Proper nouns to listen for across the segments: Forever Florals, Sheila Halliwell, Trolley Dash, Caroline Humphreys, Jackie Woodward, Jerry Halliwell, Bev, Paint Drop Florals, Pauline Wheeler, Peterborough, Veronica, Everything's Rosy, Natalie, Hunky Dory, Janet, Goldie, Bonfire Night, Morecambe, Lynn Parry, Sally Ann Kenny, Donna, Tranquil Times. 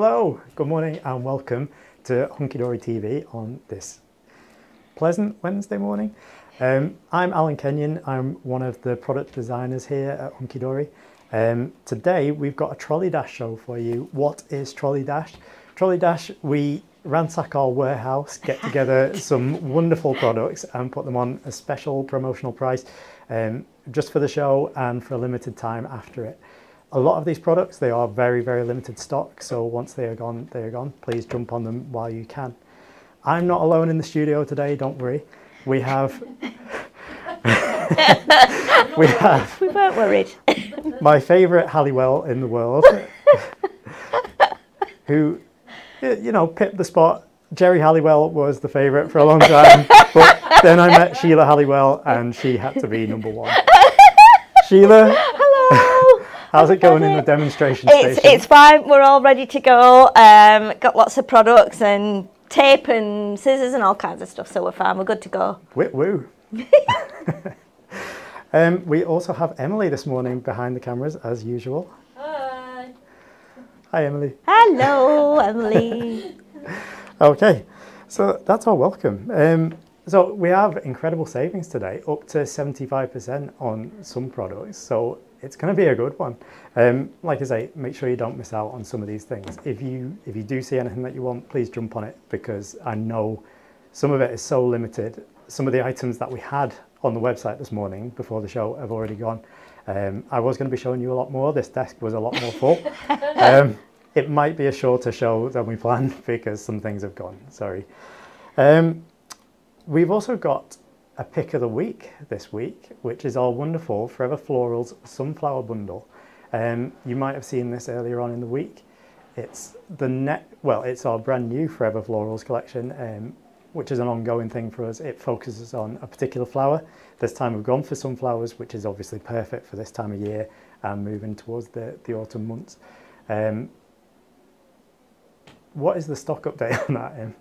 Hello, good morning and welcome to Hunky Dory TV on this pleasant Wednesday morning. I'm Alan Kenyon, I'm one of the product designers here at Hunky Dory. Today we've got a Trolley Dash show for you. What is Trolley Dash? Trolley Dash, we ransack our warehouse, get together some wonderful products and put them on a special promotional price just for the show and for a limited time after it. A lot of these products, they are very, very limited stock, so once they are gone, they are gone. Please jump on them while you can. I'm not alone in the studio today, don't worry. We have... We weren't worried. My favourite Halliwell in the world, who, you know, pipped the spot. Jerry Halliwell was the favourite for a long time, but then I met Sheila Halliwell and she had to be number one. Sheila... How's it going in the demonstration station? It's fine, we're all ready to go. Got lots of products and tape and scissors and all kinds of stuff, so we're fine, we're good to go. Whit woo. We also have Emily this morning behind the cameras, as usual. Hi. Hi, Emily. Hello, Emily. Okay, so that's our welcome. So we have incredible savings today, up to 75% on some products. So it's going to be a good one. Like I say, make sure you don't miss out on some of these things. If you do see anything that you want, please jump on it, because I know some of it is so limited. Some of the items that we had on the website this morning before the show have already gone. I was going to be showing you a lot more. This desk was a lot more full. It might be a shorter show than we planned because some things have gone, sorry. We've also got a pick of the week this week, which is our wonderful Forever Florals Sunflower Bundle. You might have seen this earlier on in the week. It's our brand new Forever Florals collection, which is an ongoing thing for us. It focuses on a particular flower. This time we've gone for sunflowers, which is obviously perfect for this time of year and moving towards the autumn months. What is the stock update on that, Em?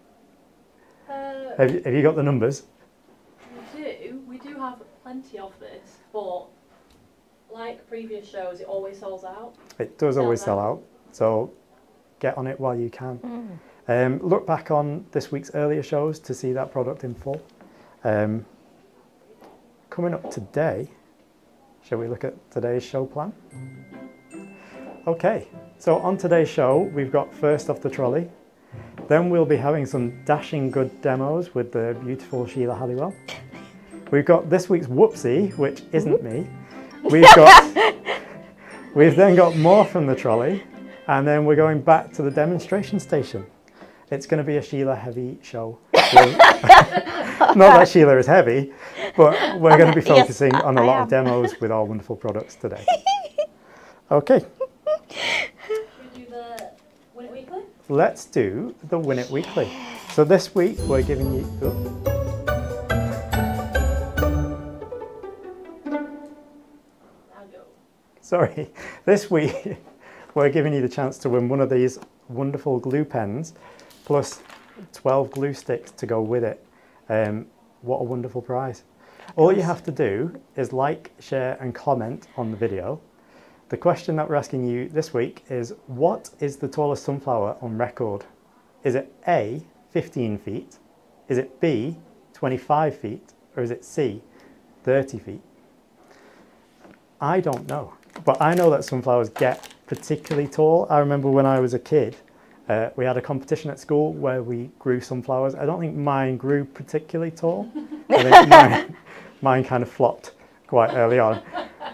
Have you got the numbers? We do have plenty of this, but like previous shows, it always sells out. It does always sell out, so get on it while you can. Mm. Look back on this week's earlier shows to see that product in full. Coming up today, shall we look at today's show plan? Okay, so on today's show, we've got first off the trolley. Then we'll be having some dashing good demos with the beautiful Sheila Halliwell. We've got this week's whoopsie, which isn't me. We've then got more from the trolley, and then we're going back to the demonstration station. It's going to be a Sheila heavy show. Not that Sheila is heavy, but we're going to be focusing on a lot of demos with our wonderful products today. Okay. Should we do the Win It Weekly? Let's do the Win It Weekly. So this week we're giving you. Oops. Sorry, this week we're giving you the chance to win one of these wonderful glue pens plus 12 glue sticks to go with it. What a wonderful prize. All you have to do is like, share and comment on the video. The question that we're asking you this week is, what is the tallest sunflower on record? Is it A, 15 feet? Is it B, 25 feet? Or is it C, 30 feet? I don't know. But I know that sunflowers get particularly tall. I remember when I was a kid, we had a competition at school where we grew sunflowers. I don't think mine grew particularly tall. I think mine kind of flopped quite early on.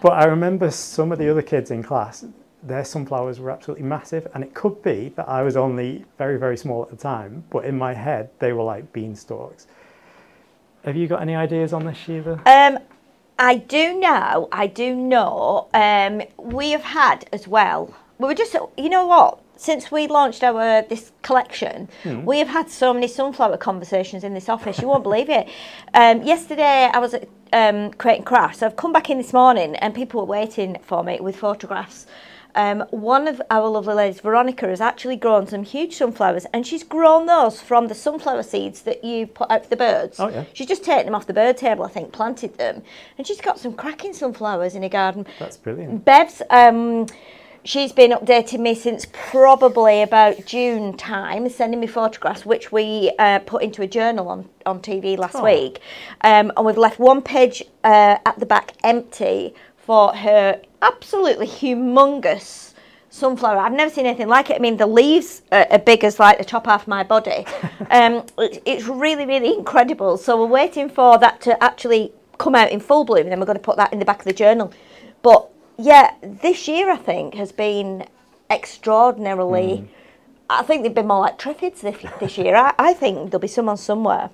But I remember some of the other kids in class, their sunflowers were absolutely massive. And it could be that I was only very, very small at the time. But in my head, they were like beanstalks. Have you got any ideas on this, Sheila? I do know. We have had as well. We were just, you know what? Since we launched this collection, we have had so many sunflower conversations in this office. You won't believe it. Yesterday I was at Create and Craft. So I've come back in this morning, and people were waiting for me with photographs. One of our lovely ladies, Veronica, has actually grown some huge sunflowers, and she's grown those from the sunflower seeds that you put out for the birds. Oh, yeah. She's just taken them off the bird table, I think, planted them, and she's got some cracking sunflowers in her garden. That's brilliant. Bev's she's been updating me since probably about June time, sending me photographs, which we put into a journal on TV last week. And we've left one page at the back empty for her absolutely humongous sunflower. I've never seen anything like it. I mean, the leaves are big as like the top half of my body. It's really, really incredible. So we're waiting for that to actually come out in full bloom, and then we're going to put that in the back of the journal. But yeah, this year I think has been extraordinarily. I think they've been more like triffids this year. I think there'll be someone somewhere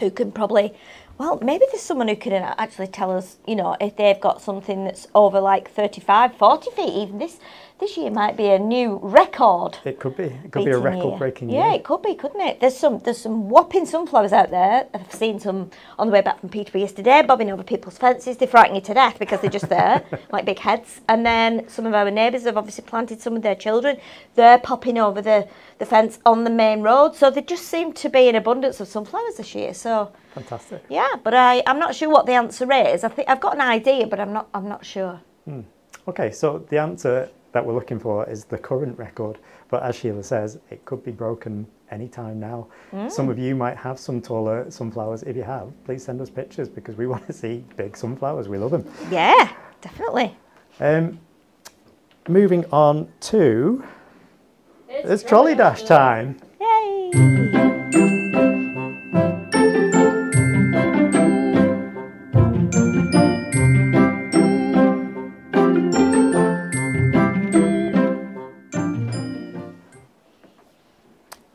who can probably. Well, maybe there's someone who can actually tell us, you know, if they've got something that's over like 35, 40 feet even. This year might be a new record. It could be. It could be a record-breaking year. Yeah, it could be, couldn't it? There's some whopping sunflowers out there. I've seen some on the way back from Peterborough yesterday, bobbing over people's fences. They frighten you to death because they're just there, like big heads. And then some of our neighbours have obviously planted some of their children. They're popping over the fence on the main road. So there just seem to be an abundance of sunflowers this year. So fantastic. Yeah, but I'm not sure what the answer is. I think I've got an idea, but I'm not sure. Okay, so the answer that we're looking for is the current record, but as Sheila says, it could be broken any time now. Some of you might have some taller sunflowers. If you have, please send us pictures because we want to see big sunflowers. We love them. Yeah, definitely. Moving on to it's Trolley Dash time. Yay!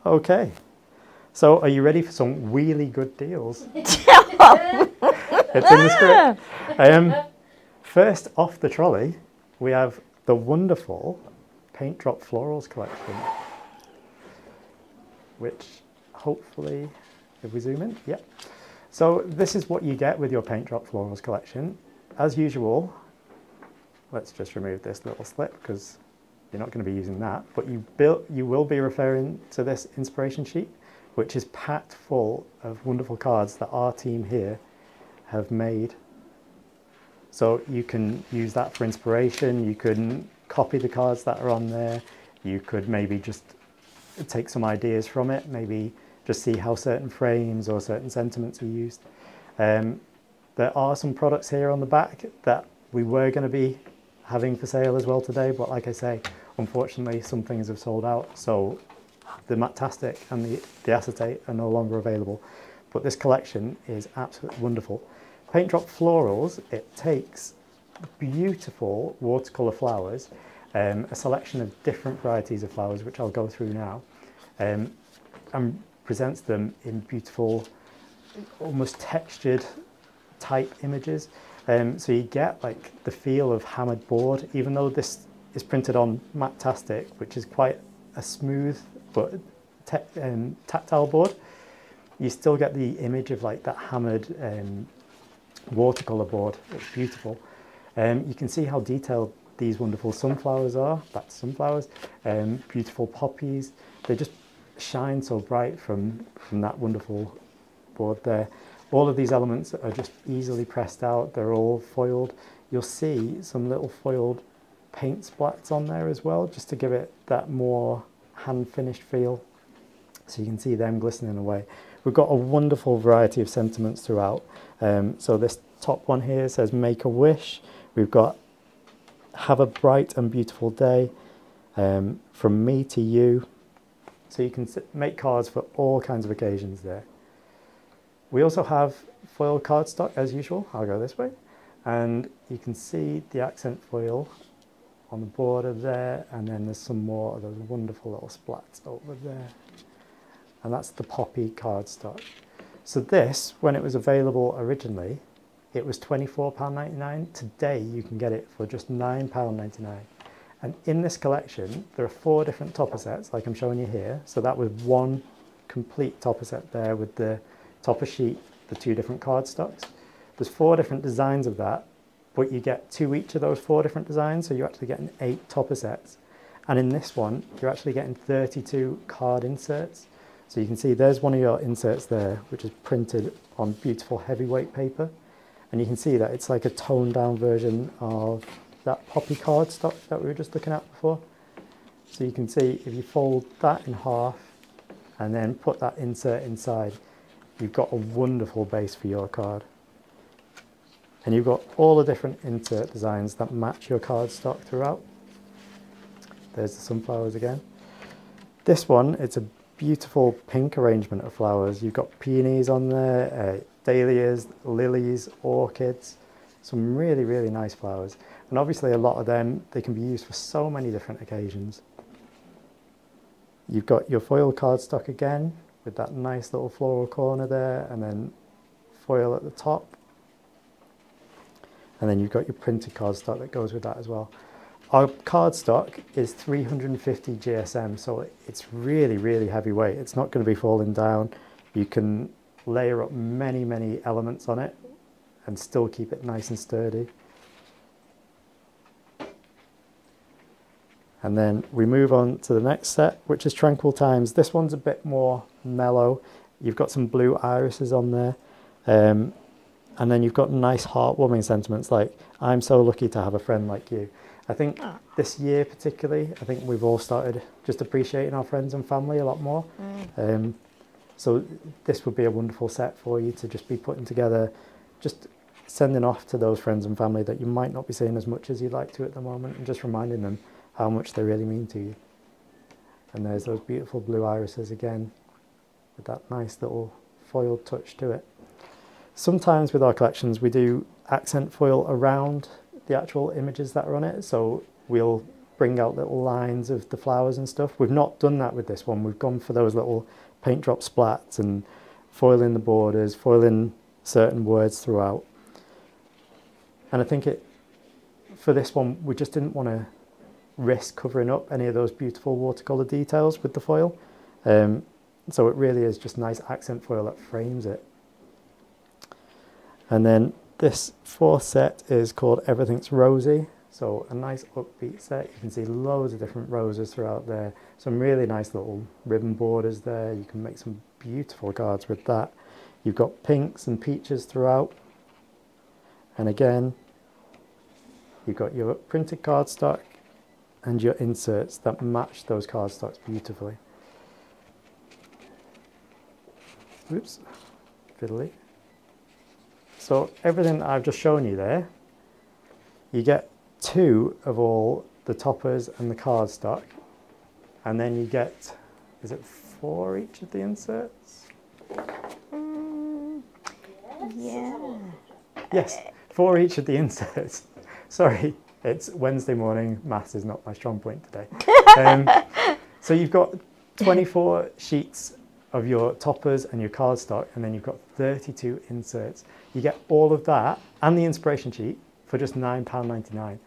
Okay, so are you ready for some really good deals? It's in the script. First off the trolley, we have the wonderful Paint Drop Florals collection, which hopefully, if we zoom in, yep. So this is what you get with your Paint Drop Florals collection. As usual, let's just remove this little slip because you're not going to be using that, but you will be referring to this inspiration sheet, which is packed full of wonderful cards that our team here have made. So you can use that for inspiration, you can copy the cards that are on there, you could maybe just take some ideas from it, maybe just see how certain frames or certain sentiments are used. There are some products here on the back that we were going to be having for sale as well today, but like I say, unfortunately some things have sold out, so the Matastic and the acetate are no longer available, but this collection is absolutely wonderful. Paint Drop Florals, it takes beautiful watercolour flowers, a selection of different varieties of flowers which I'll go through now, and presents them in beautiful, almost textured type images. So you get like the feel of hammered board, even though this is printed on Matastic, which is quite a smooth but tactile board. You still get the image of like that hammered watercolor board. It's beautiful. You can see how detailed these wonderful sunflowers are. That's sunflowers. Beautiful poppies. They just shine so bright from that wonderful board there. All of these elements are just easily pressed out. They're all foiled. You'll see some little foiled paint splats on there as well, just to give it that more hand-finished feel. So you can see them glistening away. We've got a wonderful variety of sentiments throughout. So this top one here says make a wish. We've got have a bright and beautiful day, from me to you. So you can make cards for all kinds of occasions there. We also have foil cardstock as usual. I'll go this way. And you can see the accent foil on the border there. And then there's some more of those wonderful little splats over there. And that's the poppy cardstock. So this, when it was available originally, it was £24.99. Today you can get it for just £9.99. And in this collection, there are 4 different topper sets, like I'm showing you here. So that was one complete topper set there with the topper sheet, the 2 different cardstocks. There's 4 different designs of that, but you get 2 each of those 4 different designs, so you're actually getting 8 topper sets. And in this one, you're actually getting 32 card inserts. So you can see there's one of your inserts there, which is printed on beautiful heavyweight paper. And you can see that it's like a toned down version of that poppy card stock that we were just looking at before. So you can see if you fold that in half and then put that insert inside, you've got a wonderful base for your card. And you've got all the different insert designs that match your card stock throughout. There's the sunflowers again. This one, it's a beautiful pink arrangement of flowers. You've got peonies on there, dahlias, lilies, orchids, some really, really nice flowers. And obviously a lot of them, they can be used for so many different occasions. You've got your foil cardstock again with that nice little floral corner there, and then foil at the top. And then you've got your printed cardstock that goes with that as well. Our cardstock is 350 GSM, so it's really, really heavyweight. It's not going to be falling down. You can layer up many, many elements on it and still keep it nice and sturdy. And then we move on to the next set, which is Tranquil Times. This one's a bit more mellow. You've got some blue irises on there. And then you've got nice heartwarming sentiments like, I'm so lucky to have a friend like you. I think this year particularly, I think we've all started just appreciating our friends and family a lot more. So this would be a wonderful set for you to just be putting together, just sending off to those friends and family that you might not be seeing as much as you'd like to at the moment, and just reminding them how much they really mean to you. And there's those beautiful blue irises again, with that nice little foiled touch to it. Sometimes with our collections, we do accent foil around the actual images that are on it. So we'll bring out little lines of the flowers and stuff. We've not done that with this one. We've gone for those little paint drop splats and foiling the borders, foiling certain words throughout. And I think for this one, we just didn't want to risk covering up any of those beautiful watercolor details with the foil. So it really is just nice accent foil that frames it. And then this fourth set is called Everything's Rosy. So a nice upbeat set. You can see loads of different roses throughout there. Some really nice little ribbon borders there. You can make some beautiful cards with that. You've got pinks and peaches throughout. And again, you've got your printed cardstock and your inserts that match those cardstocks beautifully. Oops, fiddly. So everything that I've just shown you there, you get two of all the toppers and the cardstock, and then you get, is it four each of the inserts? Yes, four each of the inserts. Sorry, it's Wednesday morning, maths is not my strong point today. So you've got 24 sheets of your toppers and your cardstock, and then you've got 32 inserts. You get all of that and the inspiration sheet for just £9.99. Wow.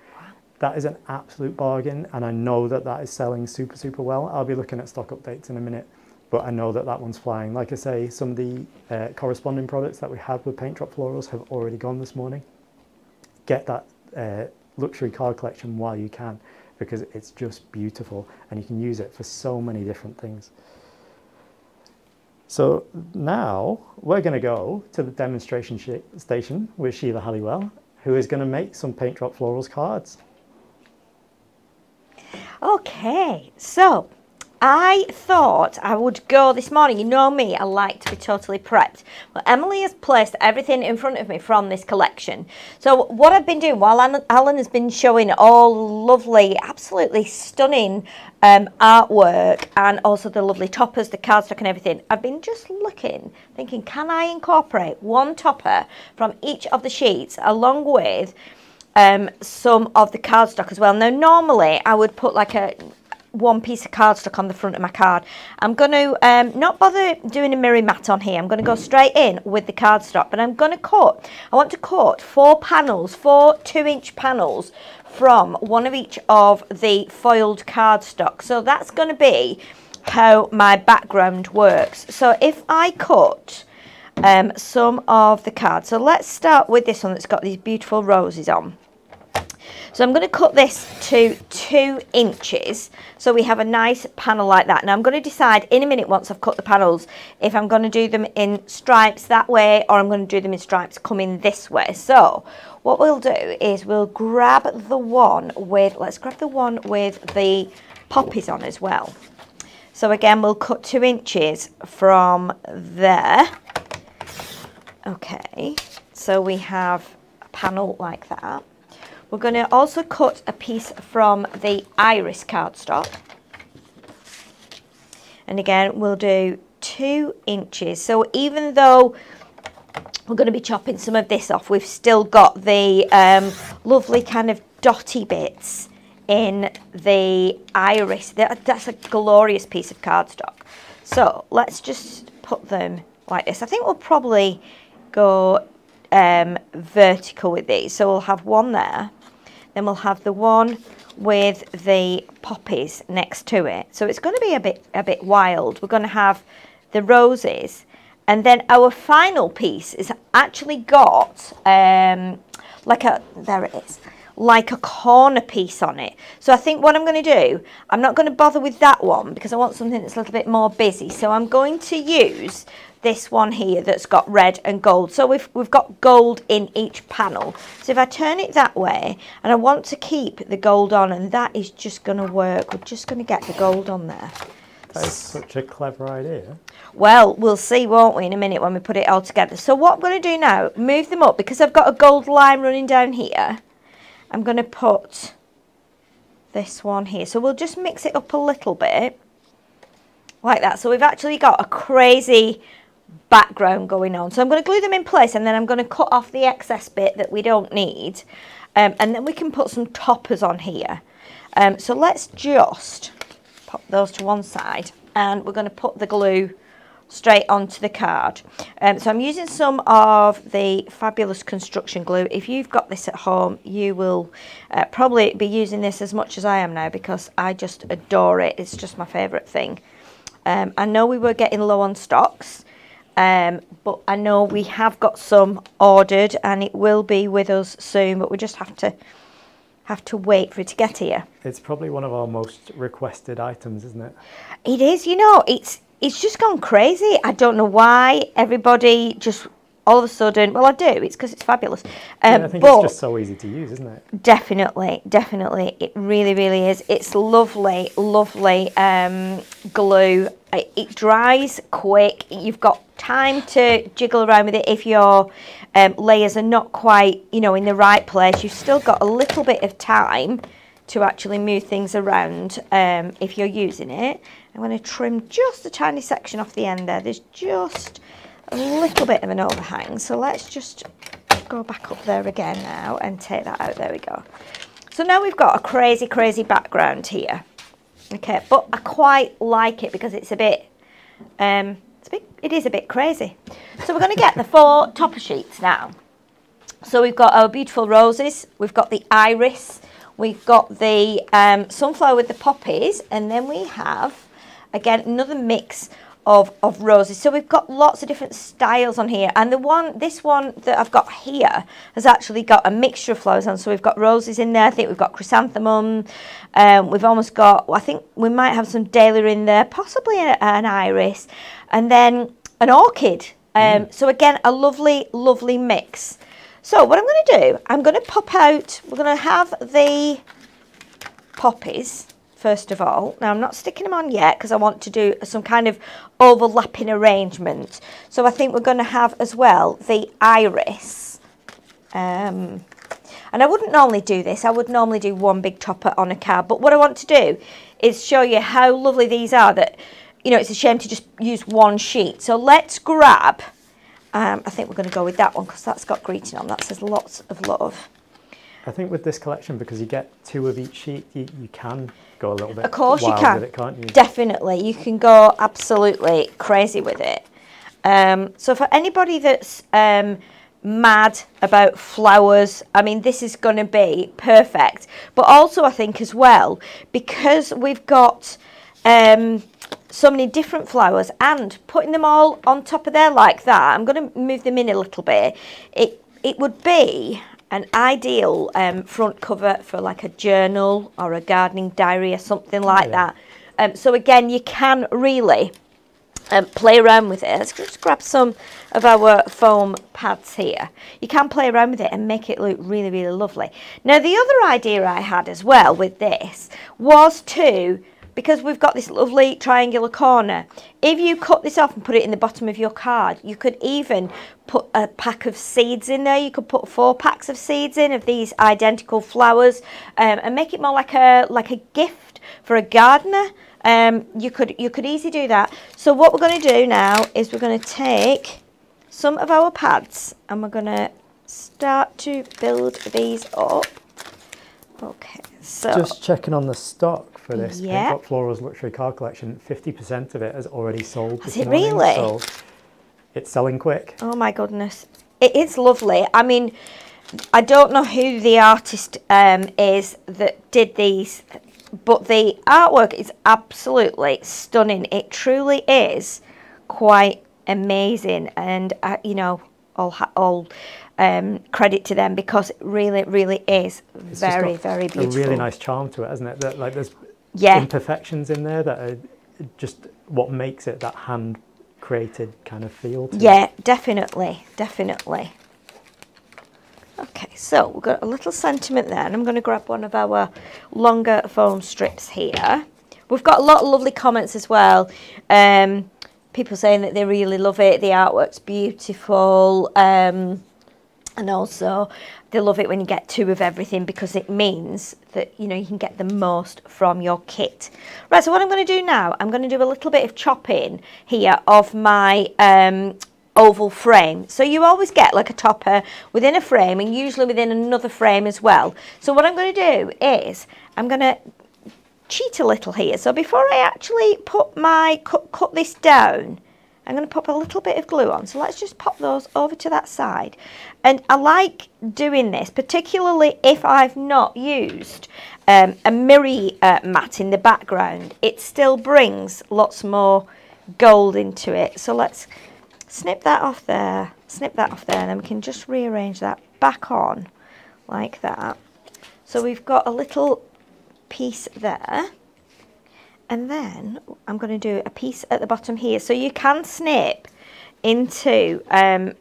That is an absolute bargain, and I know that that is selling super, super well. I'll be looking at stock updates in a minute, but I know that that one's flying. Like I say, some of the corresponding products that we had with Paint Drop Florals have already gone this morning. Get that luxury card collection while you can, because it's just beautiful and you can use it for so many different things. So now we're going to go to the demonstration station with Sheila Halliwell, who is going to make some Paint Drop Florals cards. Okay, so I thought I would go this morning. You know me, I like to be totally prepped. Well, Emily has placed everything in front of me from this collection. So what I've been doing, while Alan has been showing all lovely, absolutely stunning artwork, and also the lovely toppers, the cardstock and everything, I've been just looking, thinking, can I incorporate one topper from each of the sheets along with some of the cardstock as well? Now normally I would put like a one piece of cardstock on the front of my card. I'm going to not bother doing a Miri mat on here. I'm going to go straight in with the cardstock, but I'm going to cut, I want to cut four panels, four 2-inch panels from one of each of the foiled cardstock. So that's going to be how my background works. So if I cut some of the cards, so let's start with this one that's got these beautiful roses on. So I'm going to cut this to 2 inches so we have a nice panel like that. Now I'm going to decide in a minute once I've cut the panels if I'm going to do them in stripes that way or I'm going to do them in stripes coming this way. So what we'll do is we'll grab the one with, let's grab the one with the poppies on as well. So again, we'll cut 2 inches from there. Okay, so we have a panel like that. We're going to also cut a piece from the iris cardstock. And again, we'll do 2 inches. So even though we're going to be chopping some of this off, we've still got the lovely kind of dotty bits in the iris. That's a glorious piece of cardstock. So let's just put them like this. I think we'll probably go vertical with these. So we'll have one there, then we'll have the one with the poppies next to it. So it's going to be a bit wild. We're going to have the roses, and then our final piece is actually got like a, there it is, like a corner piece on it. So I think what I'm going to do, I'm not going to bother with that one because I want something that's a little bit more busy. So I'm going to use this one here that's got red and gold. So we've got gold in each panel. So if I turn it that way, and I want to keep the gold on, and that is just going to work. We're just going to get the gold on there. That is such a clever idea. Well, we'll see, won't we, in a minute when we put it all together. So what I'm going to do now, move them up, because I've got a gold line running down here. I'm going to put this one here. So we'll just mix it up a little bit like that. So we've actually got a crazy background going on. So I'm going to glue them in place, and then I'm going to cut off the excess bit that we don't need. And then we can put some toppers on here. So let's just pop those to one side, and we're going to put the glue straight onto the card. So I'm using some of the fabulous construction glue. If you've got this at home, you will probably be using this as much as I am now, because I just adore it. It's just my favourite thing. I know we were getting low on stocks, but I know we have got some ordered, and it will be with us soon, but we just have to wait for it to get here. It's probably one of our most requested items, isn't it? It is, you know, it's just gone crazy. I don't know why everybody just all of a sudden, well, I do, it's because it's fabulous. Yeah, I think it's just so easy to use, isn't it? Definitely, definitely. It really, really is. It's lovely, lovely glue. It dries quick. You've got time to jiggle around with it. If your layers are not quite, you know, in the right place, you've still got a little bit of time to actually move things around if you're using it. I'm going to trim just a tiny section off the end there. There's just a little bit of an overhang. So let's just go back up there again now and take that out. There we go. So now we've got a crazy, crazy background here. Okay, but I quite like it because it's a bit, it is a bit crazy. So we're going to get the 4 topper sheets now. So we've got our beautiful roses. We've got the iris. We've got the sunflower with the poppies, and then we have, again, another mix of roses. So we've got lots of different styles on here, and this one that I've got here has actually got a mixture of flowers on. So we've got roses in there. I think we've got chrysanthemum. We've almost got, I think we might have some dahlia in there, possibly an iris, and then an orchid. So again, a lovely, lovely mix. So what I'm going to do, I'm going to pop out, we're going to have the poppies first of all. Now I'm not sticking them on yet because I want to do some kind of overlapping arrangement. So I think we're going to have as well the iris. And I wouldn't normally do this, I would normally do one big topper on a card. But what I want to do is show you how lovely these are, that, you know, it's a shame to just use one sheet. So let's grab... I think we're going to go with that one because that's got greeting on. That says lots of love. I think with this collection, because you get 2 of each sheet, you can go a little bit wild with it, can't you? Definitely. You can go absolutely crazy with it. So for anybody that's mad about flowers, I mean, this is going to be perfect. But also I think as well, because we've got... so many different flowers, and putting them all on top of there like that, I'm going to move them in a little bit. It would be an ideal front cover for like a journal or a gardening diary or something like that. So again, you can really play around with it. Let's just grab some of our foam pads here. You can play around with it and make it look really, really lovely. Now, the other idea I had as well with this was to, because we've got this lovely triangular corner, if you cut this off and put it in the bottom of your card, you could even put a pack of seeds in there. You could put 4 packs of seeds in of these identical flowers and make it more like a gift for a gardener. You could easily do that. So what we're going to do now is we're going to take some of our pads and we're going to start to build these up. Okay, so just checking on the stock for this Paint Drop Florals Luxury Card Collection. 50% of it has already sold. Is it really? So it's selling quick. Oh my goodness, it is lovely. I mean, I don't know who the artist is that did these, but the artwork is absolutely stunning. It truly is quite amazing, and you know, all credit to them, because it really, really is very beautiful. A really nice charm to it, hasn't it? That, like, there's imperfections in there that are just what makes it that hand-created kind of feel to it. Yeah, definitely, definitely. Okay, so we've got a little sentiment there, and I'm going to grab one of our longer foam strips here. We've got a lot of lovely comments as well. People saying that they really love it, the artwork's beautiful, and also they love it when you get 2 of everything, because it means that, you know, you can get the most from your kit. Right, so what I'm going to do now, I'm going to do a little bit of chopping here of my oval frame. So you always get like a topper within a frame, and usually within another frame as well. So what I'm going to do is I'm going to cheat a little here. So before I actually put my cut this down, I'm going to pop a little bit of glue on. So let's just pop those over to that side. And I like doing this, particularly if I've not used a Miri mat in the background. It still brings lots more gold into it. So let's snip that off there, snip that off there, and then we can just rearrange that back on like that. So we've got a little piece there, and then I'm going to do a piece at the bottom here. So you can snip into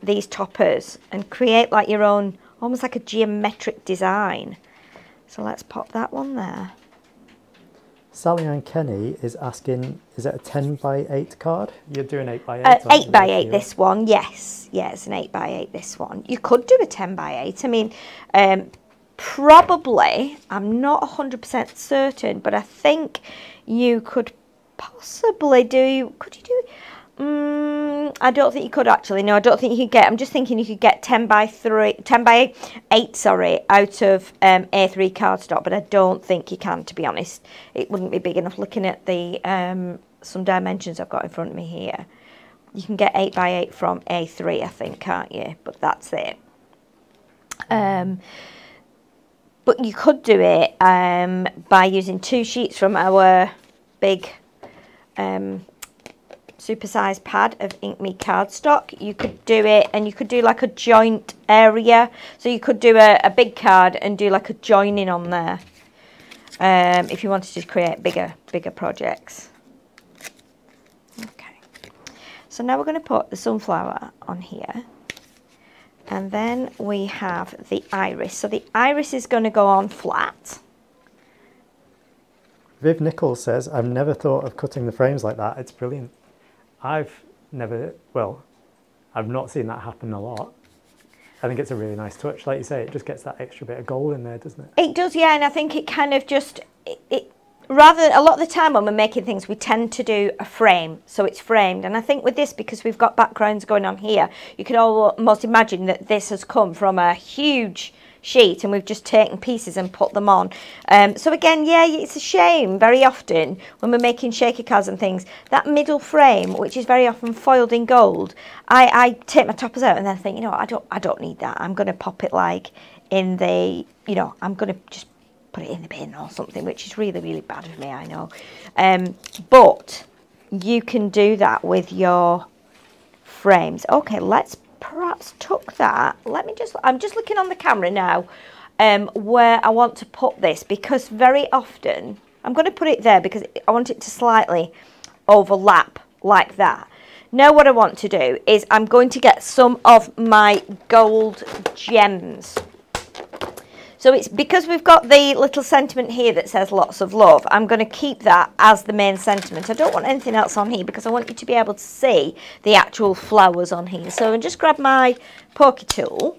these toppers and create like your own, almost like a geometric design. So let's pop that one there. Sally Ann Kenny is asking, is it a 10x8 card? You're doing 8x8. 8x8 this one, yes. Yeah, it's an 8x8 this one. You could do a 10x8. I mean, probably, I'm not 100% certain, but I think you could possibly do, could you do, I don't think you could actually. No, I don't think you could get, I'm just thinking you could get 10 by 8, sorry, out of A3 cardstock, but I don't think you can, to be honest. It wouldn't be big enough. Looking at the some dimensions I've got in front of me here, you can get 8 by 8 from A3, I think, can't you? But that's it. But you could do it by using 2 sheets from our big supersized pad of Ink Me cardstock. You could do it, and you could do like a joint area. So you could do a big card and do like a joining on there, if you wanted to create bigger projects. Okay, so now we're going to put the sunflower on here, and then we have the iris. So the iris is going to go on flat. Viv Nichols says, I've never thought of cutting the frames like that, it's brilliant. I've never, well, I've not seen that happen a lot. I think it's a really nice touch. Like you say, it just gets that extra bit of gold in there, doesn't it? It does, yeah, and I think it kind of just, rather, a lot of the time when we're making things, we tend to do a frame, so it's framed. And I think with this, because we've got backgrounds going on here, you can almost imagine that this has come from a huge sheet and we've just taken pieces and put them on. So again, yeah, it's a shame very often when we're making shaker cards and things, that middle frame, which is very often foiled in gold, I take my toppers out and then I think, you know, I don't need that. I'm going to pop it like in the, you know, I'm going to just put it in the bin or something, which is really, really bad of me, I know. But you can do that with your frames. Okay, let's perhaps tuck that. Let me just, I'm just looking on the camera now where I want to put this, because very often, I'm going to put it there because I want it to slightly overlap like that. Now what I want to do is I'm going to get some of my gold gems. So it's because we've got the little sentiment here that says lots of love, I'm going to keep that as the main sentiment. I don't want anything else on here because I want you to be able to see the actual flowers on here. So I'm just grab my pokey tool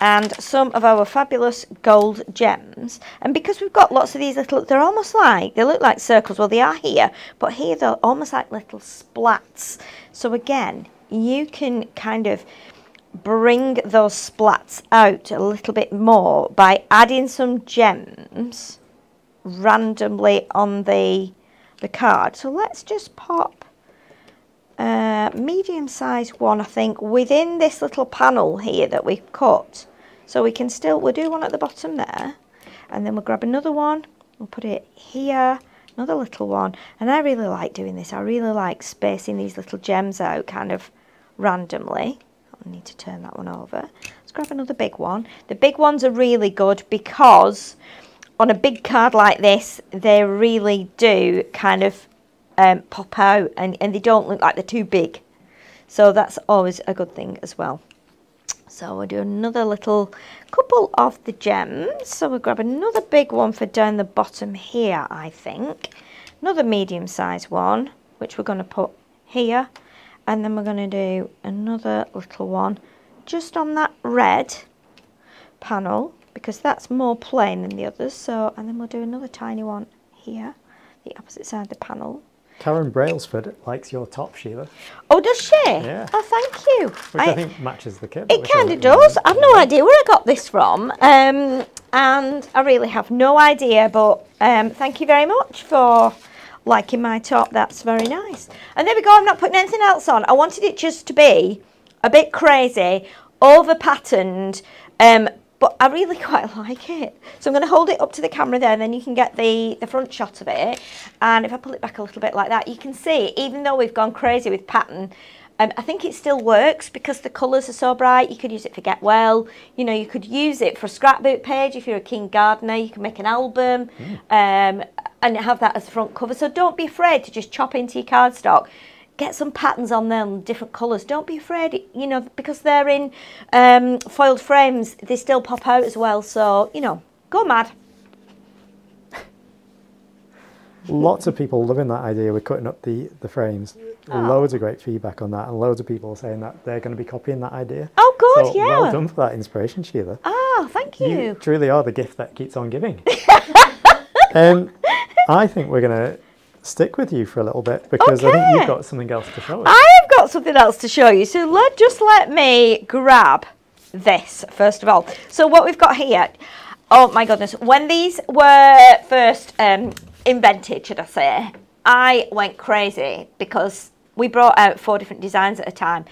and some of our fabulous gold gems. And because we've got lots of these little, they're almost like, they look like circles. Well, they are here, but here they're almost like little splats. So again, you can kind of bring those splats out a little bit more by adding some gems randomly on the card. So let's just pop a medium-sized one, I think, within this little panel here that we've cut. So we can still, we'll do one at the bottom there, and then we'll grab another one, we'll put it here, another little one. And I really like doing this. I really like spacing these little gems out kind of randomly. I need to turn that one over. Let's grab another big one. The big ones are really good because on a big card like this, they really do kind of pop out, and they don't look like they're too big. So that's always a good thing as well. So we'll do another little couple of the gems. So we'll grab another big one for down the bottom here, I think. Another medium-sized one, which we're going to put here. And then we're going to do another little one just on that red panel because that's more plain than the others. So, and then we'll do another tiny one here, the opposite side of the panel. Karen Brailsford likes your top, Sheila. Oh, does she? Yeah. Oh, thank you. Which I think matches the kit. It kind of does. I've no idea where I got this from. And I really have no idea, but thank you very much for liking my top. That's very nice. And there we go. I'm not putting anything else on. I wanted it just to be a bit crazy, over patterned, but I really quite like it. So I'm going to hold it up to the camera there, and then you can get the front shot of it. And if I pull it back a little bit like that, you can see, even though we've gone crazy with pattern, I think it still works because the colours are so bright. You could use it for Get Well. You know, you could use it for a scrapbook page. If you're a keen gardener, you can make an album and have that as the front cover. So don't be afraid to just chop into your cardstock. Get some patterns on them, different colours. Don't be afraid, you know, because they're in foiled frames, they still pop out as well. So, you know, go mad. Lots of people loving that idea with cutting up the frames. Oh. Loads of great feedback on that, and loads of people saying that they're going to be copying that idea. Oh, good, so yeah. Well done for that inspiration, Sheila. Oh, thank you. You truly are the gift that keeps on giving. I think we're going to stick with you for a little bit because I think you've got something else to show us. I have got something else to show you. So let me grab this first of all. So what we've got here, oh my goodness, when these were first invented, should I say, I went crazy because we brought out 4 different designs at a time.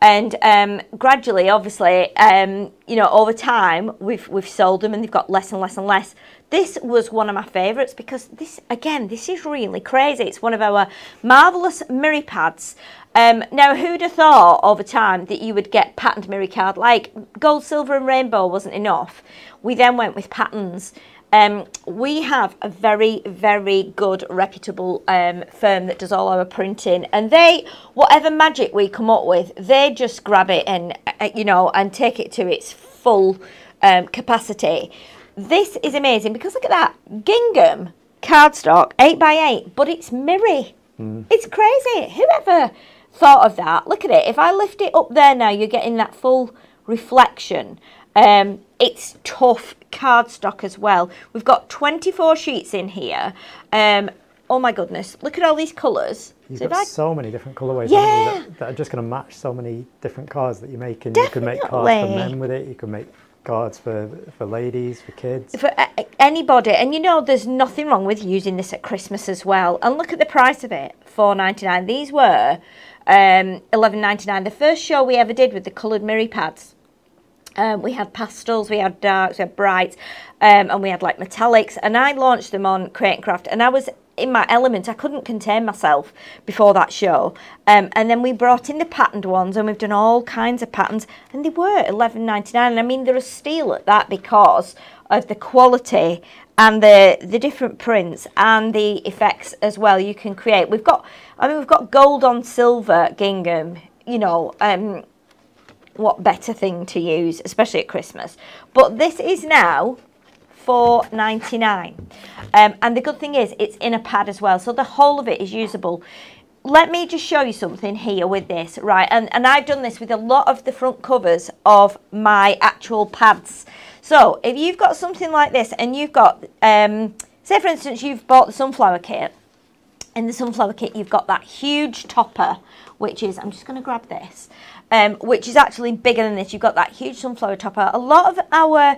And gradually, obviously, you know, over time, we've sold them and they've got less and less and less. This was one of my favourites because this, again, this is really crazy. It's one of our marvellous Miri pads. Now, who'd have thought over time that you would get patterned Miri card? Like gold, silver and rainbow wasn't enough. We then went with patterns. We have a very, very good, reputable firm that does all our printing, and they, whatever magic we come up with, they just grab it and, you know, and take it to its full capacity. This is amazing because look at that, gingham cardstock, 8x8, but it's Miri. It's crazy. Whoever thought of that? Look at it. If I lift it up there now, you're getting that full reflection. It's tough cardstock as well. We've got 24 sheets in here. Oh my goodness, look at all these colours. You've got so many different colourways, haven't you, that are just going to match so many different cards that you're making. Definitely. You could make cards for men with it, you could make cards for ladies, for kids. For anybody. And you know, there's nothing wrong with using this at Christmas as well. And look at the price of it, $4.99. These were $11.99. The first show we ever did with the coloured Miri pads. We had pastels, we had darks, we had brights, and we had like metallics. And I launched them on Create and Craft, and I was in my element. I couldn't contain myself before that show. And then we brought in the patterned ones, and we've done all kinds of patterns, and they were £11.99. And I mean, they're a steal at that because of the quality and the different prints and the effects as well you can create. We've got, I mean, we've got gold on silver gingham, you know, what better thing to use, especially at Christmas. But this is now £4.99. And the good thing is it's in a pad as well, so the whole of it is usable. Let me just show you something here with this, right? And I've done this with a lot of the front covers of my actual pads. So if you've got something like this and you've got, say for instance, you've bought the sunflower kit. In the sunflower kit, you've got that huge topper, which is, I'm just going to grab this, which is actually bigger than this. You've got that huge sunflower topper. A lot of our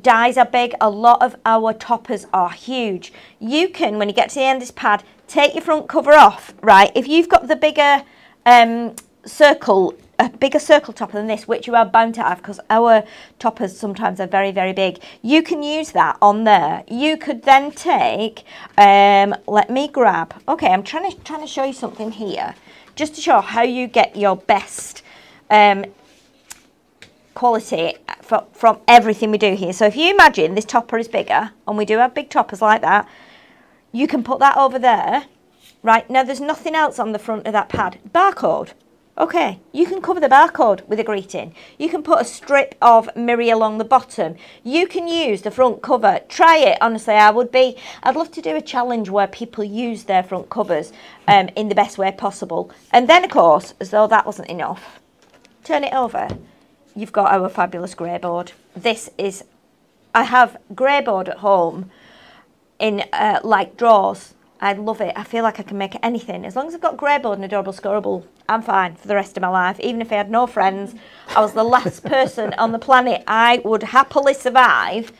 dies are big. A lot of our toppers are huge. You can, when you get to the end of this pad, take your front cover off, right? If you've got the bigger circle, a bigger circle topper than this, which you are bound to have because our toppers sometimes are very, very big, you can use that on there. You could then take, let me grab, okay, I'm trying to show you something here just to show how you get your best quality from everything we do here. So if you imagine this topper is bigger, and we do have big toppers like that, you can put that over there, right? Now there's nothing else on the front of that pad. Barcode. Okay, you can cover the barcode with a greeting. You can put a strip of Miri along the bottom. You can use the front cover. Try it, honestly. I'd love to do a challenge where people use their front covers in the best way possible. And then, of course, as though that wasn't enough, turn it over. You've got our fabulous grey board. This is, I have grey board at home in like drawers. I love it. I feel like I can make anything. As long as I've got grey board and Adorable Scorable, I'm fine for the rest of my life. Even if I had no friends, I was the last person on the planet, I would happily survive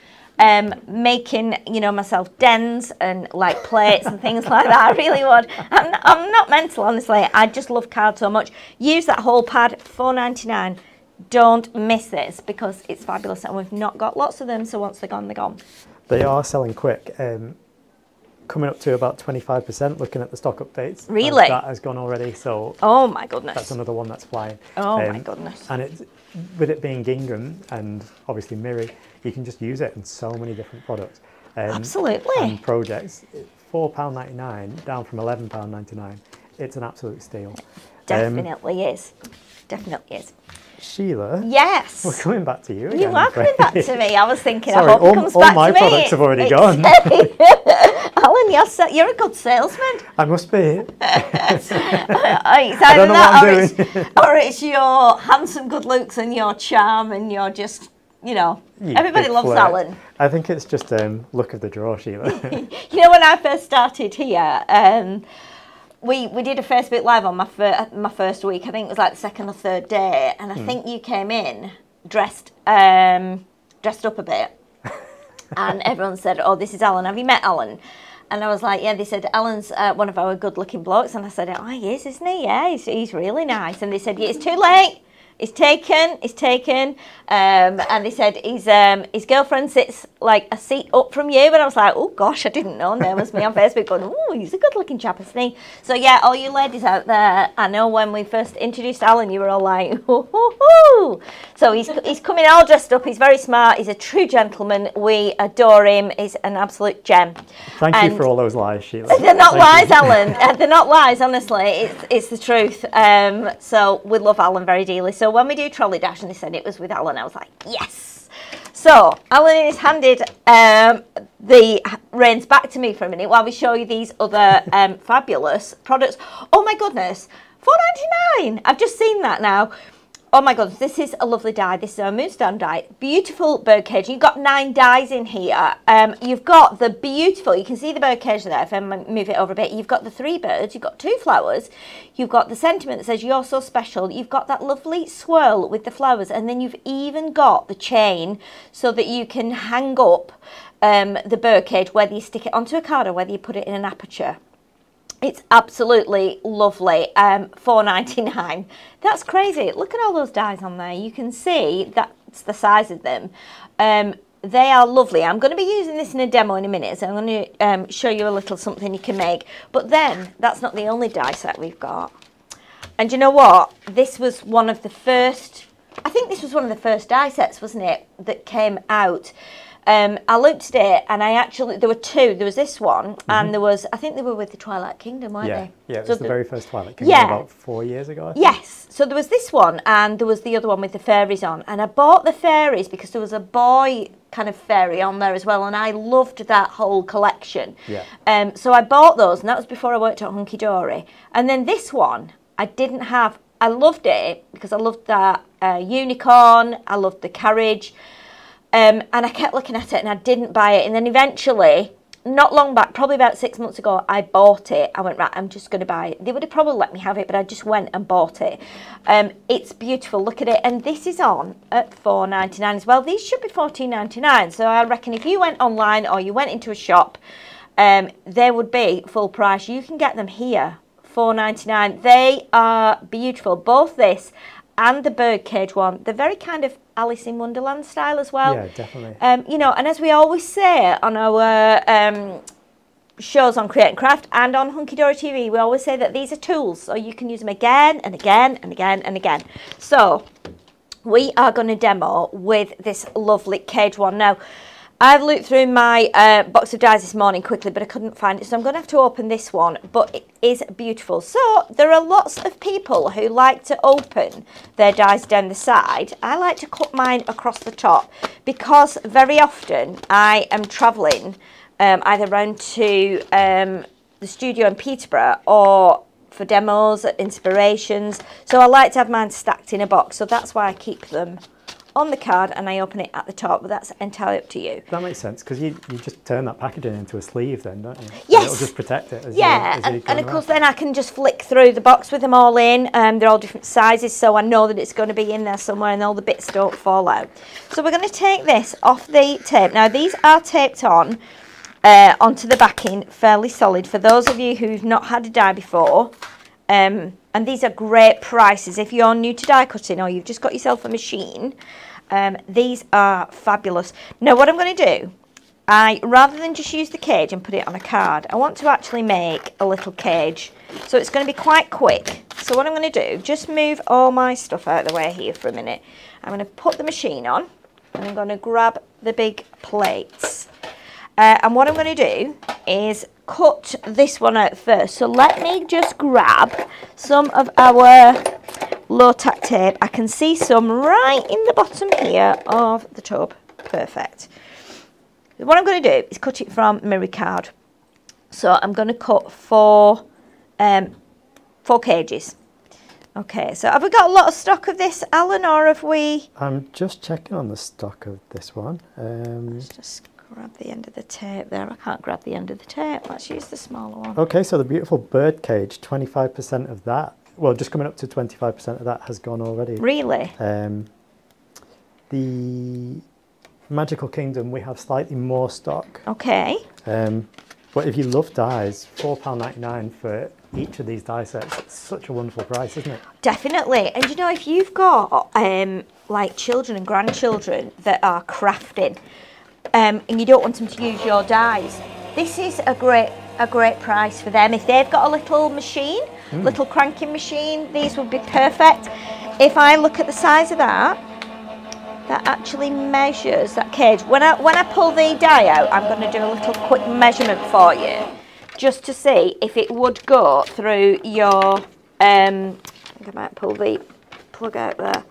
making, you know, myself dens and like plates and things like that. I really would. I'm not mental, honestly. I just love cards so much. Use that whole pad, £4.99. Don't miss this because it's fabulous, and we've not got lots of them, so once they're gone, they're gone. They are selling quick. Coming up to about 25%, looking at the stock updates. Really? That has gone already, so... Oh, my goodness. That's another one that's flying. Oh, my goodness. And it's, with it being gingham and obviously Miri, you can just use it in so many different products. Absolutely. And projects. £4.99, down from £11.99. It's an absolute steal. Definitely is. Definitely is. Sheila. Yes. We're coming back to you again. You are coming back to me. I was thinking, sorry, I hope it comes back to me. All my products have already gone. Alan, you're a good salesman. I must be. It's either that or it's your handsome good looks and your charm and your just, you know, everybody loves Alan. I think it's just look of the draw, Sheila. You know, when I first started here, we did a Facebook Live on my first week. I think it was like the second or third day, and I think you came in dressed dressed up a bit, and everyone said, "Oh, this is Alan. Have you met Alan?" And I was like, "Yeah." They said, "Alan's one of our good-looking blokes," and I said, "Oh, he is, isn't he? Yeah, he's really nice." And they said, "Yeah, it's too late. It's taken. It's taken." And they said, his girlfriend sits like a seat up from you. And I was like, oh, gosh, I didn't know. And there was me on Facebook going, oh, he's a good-looking chap, isn't he? So, yeah, all you ladies out there, I know when we first introduced Alan, you were all like, hoo, hoo, hoo. So he's coming all dressed up. He's very smart. He's a true gentleman. We adore him. He's an absolute gem. Thank you for all those lies, Sheila. They're not lies, Alan. They're not lies, honestly. It's the truth. So we love Alan very dearly. So when we do Trolley Dash, and they said it was with Alan, I was like, yes. So Alan is handed the reins back to me for a minute while we show you these other fabulous products. Oh my goodness, £4.99. I've just seen that now. Oh my goodness, this is a lovely die. This is a Moonstone die. Beautiful birdcage. You've got 9 dies in here. You've got the beautiful, you can see the birdcage there if I move it over a bit. You've got the 3 birds, you've got 2 flowers, you've got the sentiment that says you're so special, you've got that lovely swirl with the flowers, and then you've even got the chain so that you can hang up the birdcage, whether you stick it onto a card or whether you put it in an aperture. It's absolutely lovely. £4.99. That's crazy. Look at all those dies on there. You can see that's the size of them. They are lovely. I'm going to be using this in a demo in a minute, so I'm going to show you a little something you can make. But then, that's not the only die set we've got. And you know what? This was one of the first, I think this was one of the first die sets, wasn't it, that came out. I looked at it, and I actually, there were two. There was this one, mm-hmm. and there was, I think they were with the Twilight Kingdom, weren't they? Yeah, it was so the very first Twilight Kingdom, about 4 years ago, I think. Yes, so there was this one, and there was the other one with the fairies on. And I bought the fairies because there was a boy kind of fairy on there as well, and I loved that whole collection. Yeah. So I bought those, and that was before I worked at Hunky Dory. And then this one, I didn't have. I loved it because I loved that unicorn, I loved the carriage. And I kept looking at it and I didn't buy it. And then eventually, not long back, probably about 6 months ago, I bought it. I went, right, I'm just going to buy it. They would have probably let me have it, but I just went and bought it. It's beautiful. Look at it. And this is on at $4.99 as well. These should be $14.99. So I reckon if you went online or you went into a shop, they would be full price. You can get them here, $4.99. They are beautiful. Both this and the birdcage one. They're very kind of Alice in Wonderland style as well. Yeah, definitely. You know, and as we always say on our shows on Create and Craft and on Hunky Dory TV, we always say that these are tools, so you can use them again and again and again and again. So we are going to demo with this lovely cage one. Now, I've looked through my box of dies this morning quickly, but I couldn't find it, so I'm going to have to open this one, but it is beautiful. So there are lots of people who like to open their dies down the side. I like to cut mine across the top because very often I am travelling either round to the studio in Peterborough or for demos, inspirations, so I like to have mine stacked in a box, so that's why I keep them on the card and I open it at the top, but that's entirely up to you. That makes sense, because you just turn that packaging into a sleeve then, don't you? Yes. So it'll just protect it. And of course then I can just flick through the box with them all in. They're all different sizes, so I know that it's going to be in there somewhere and all the bits don't fall out. So we're going to take this off the tape. Now these are taped on onto the backing fairly solid. For those of you who've not had a die before, and these are great prices. If you're new to die cutting or you've just got yourself a machine, these are fabulous. Now what I'm going to do, rather than just use the cage and put it on a card, I want to actually make a little cage. So it's going to be quite quick. So what I'm going to do, just move all my stuff out of the way here for a minute. I'm going to put the machine on and I'm going to grab the big plates. And what I'm going to do is cut this one out first. So let me just grab some of our low tack tape. I can see some right in the bottom here of the tub. Perfect. What I'm going to do is cut it from Miri card. So I'm going to cut four cages. Okay, so have we got a lot of stock of this, Alan, or have we? I'm just checking on the stock of this one. Let's just grab the end of the tape there. I can't grab the end of the tape. Let's use the smaller one. Okay, so the beautiful bird cage, 25% of that, well, just coming up to 25% of that has gone already. Really? The Magical Kingdom, we have slightly more stock. Okay. But if you love dies, £4.99 for each of these die sets. It's such a wonderful price, isn't it? Definitely. And you know, if you've got like children and grandchildren that are crafting, and you don't want them to use your dies, this is a great price for them. If they've got a little machine, little cranking machine, these would be perfect. If I look at the size of that actually measures that cage. When I pull the die out, I'm going to do a little quick measurement for you, just to see if it would go through your. I think I might pull the plug out there.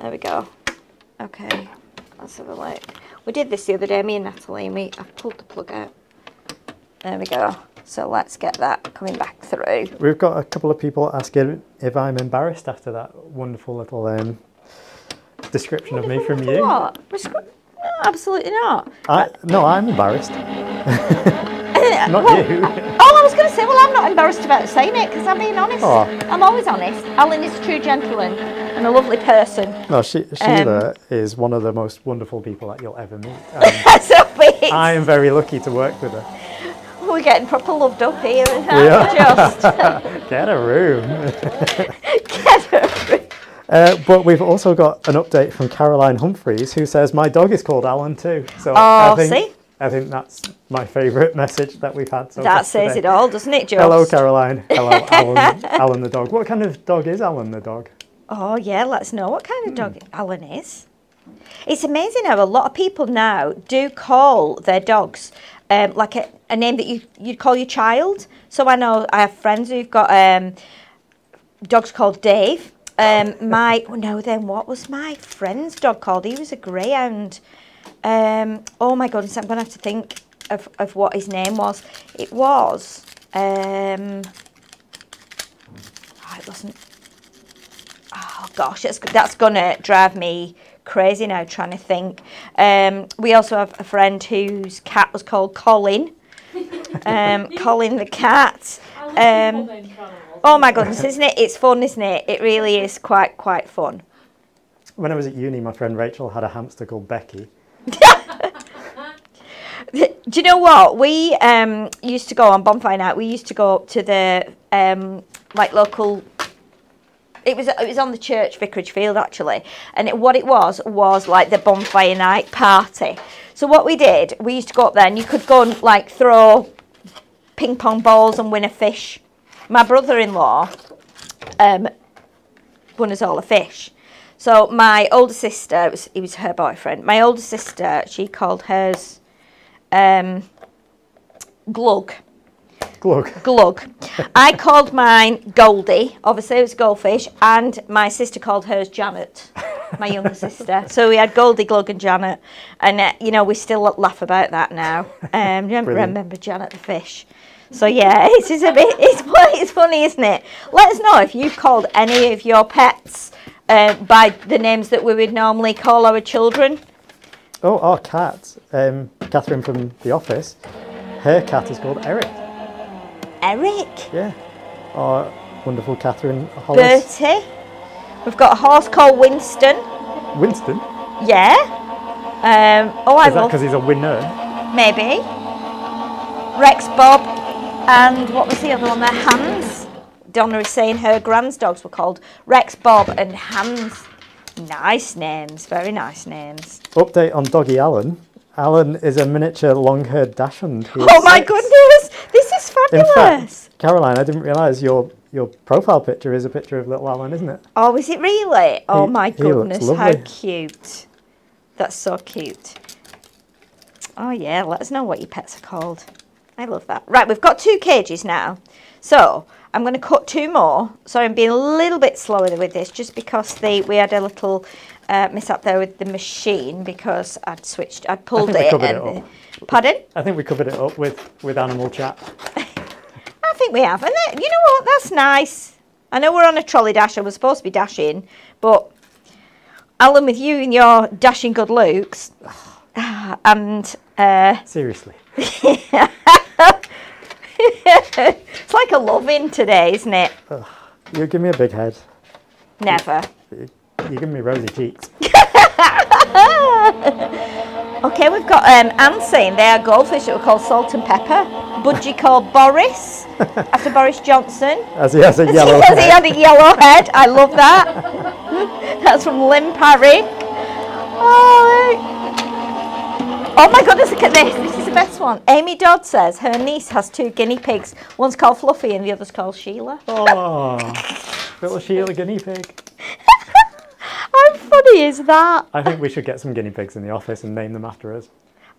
There we go. Okay, let's have a look. We did this the other day, me and Natalie, and I've pulled the plug out. There we go. So let's get that coming back through. We've got a couple of people asking if I'm embarrassed after that wonderful little description of me from you. What? No, absolutely not. No, I'm embarrassed. Not you. I was going to say, well, I'm not embarrassed about saying it because I'm being honest. Oh. I'm always honest. Alan is a true gentleman and a lovely person. No, Sheila is one of the most wonderful people that you'll ever meet. So I am very lucky to work with her. We're getting proper loved up here. Get a room. Get a room. But we've also got an update from Caroline Humphreys, who says, my dog is called Alan too. So I think that's my favourite message that we've had. So that says it all, doesn't it, Joe? Hello, Caroline. Hello, Alan, Alan the dog. What kind of dog is Alan the dog? Oh, yeah, let's know what kind of dog Alan is. It's amazing how a lot of people now do call their dogs like a name that you'd call your child. So I know I have friends who've got dogs called Dave. What was my friend's dog called? He was a greyhound. Oh my goodness, I'm going to have to think of what his name was. It was, it wasn't, oh gosh, that's going to drive me crazy now trying to think. We also have a friend whose cat was called Colin. Colin the cat. Oh my goodness, isn't it? It's fun, isn't it? It really is quite fun. When I was at uni, my friend Rachel had a hamster called Becky. Do you know what? We used to go on Bonfire Night. We used to go up to the like local. It was on the church vicarage field actually, and what it was like the Bonfire Night party. So what we did, we used to go up there, and you could go and like throw ping pong balls and win a fish. My brother-in-law won us all a fish. So my older sister, he was her boyfriend. My older sister, she called hers Glug. Glug. Glug. I called mine Goldie. Obviously, it was goldfish. And my sister called hers Janet, my younger sister. So we had Goldie, Glug and Janet. And, you know, we still laugh about that now. Remember Janet the fish. So yeah, it's funny, isn't it? Let us know if you've called any of your pets by the names that we would normally call our children. Oh, our cat, Catherine from The Office, her cat is called Eric. Eric? Yeah. Our wonderful Catherine Hollis. Bertie. We've got a horse called Winston. Winston? Yeah. Is that because he's a winner? Maybe. Rex, Bob. And what was the other one there? Hans. Donna is saying her grand's dogs were called Rex, Bob and Hans. Nice names, very nice names. Update on Doggy Alan. Alan is a miniature long-haired dachshund. Oh my goodness, this is fabulous. In fact, Caroline, I didn't realise your profile picture is a picture of little Alan, isn't it? Oh, is it really? Oh my goodness, how cute. That's so cute. Oh yeah, let us know what your pets are called. I love that. Right, we've got 2 cages now. So I'm going to cut 2 more. Sorry, I'm being a little bit slower with this just because we had a little mishap there with the machine because I'd pulled it. Pardon? I think we covered it up with animal chat. I think we have. And then, you know what? That's nice. I know we're on a trolley dash. I was supposed to be dashing, but Alan, with you and your dashing good looks, and seriously. It's like a love-in today, isn't it? Oh, you give me a big head. Never. You give me rosy cheeks. Okay, we've got Anne saying they are goldfish that were called Salt and Pepper. Budgie called Boris, after Boris Johnson. As he has a yellow head. As he had a yellow head. I love that. That's from Lynn Parry. Oh my goodness, look at this. This is the best one. Amy Dodd says her niece has 2 guinea pigs. One's called Fluffy and the other's called Sheila. Oh, little Sheila guinea pig. How funny is that? I think we should get some guinea pigs in the office and name them after us.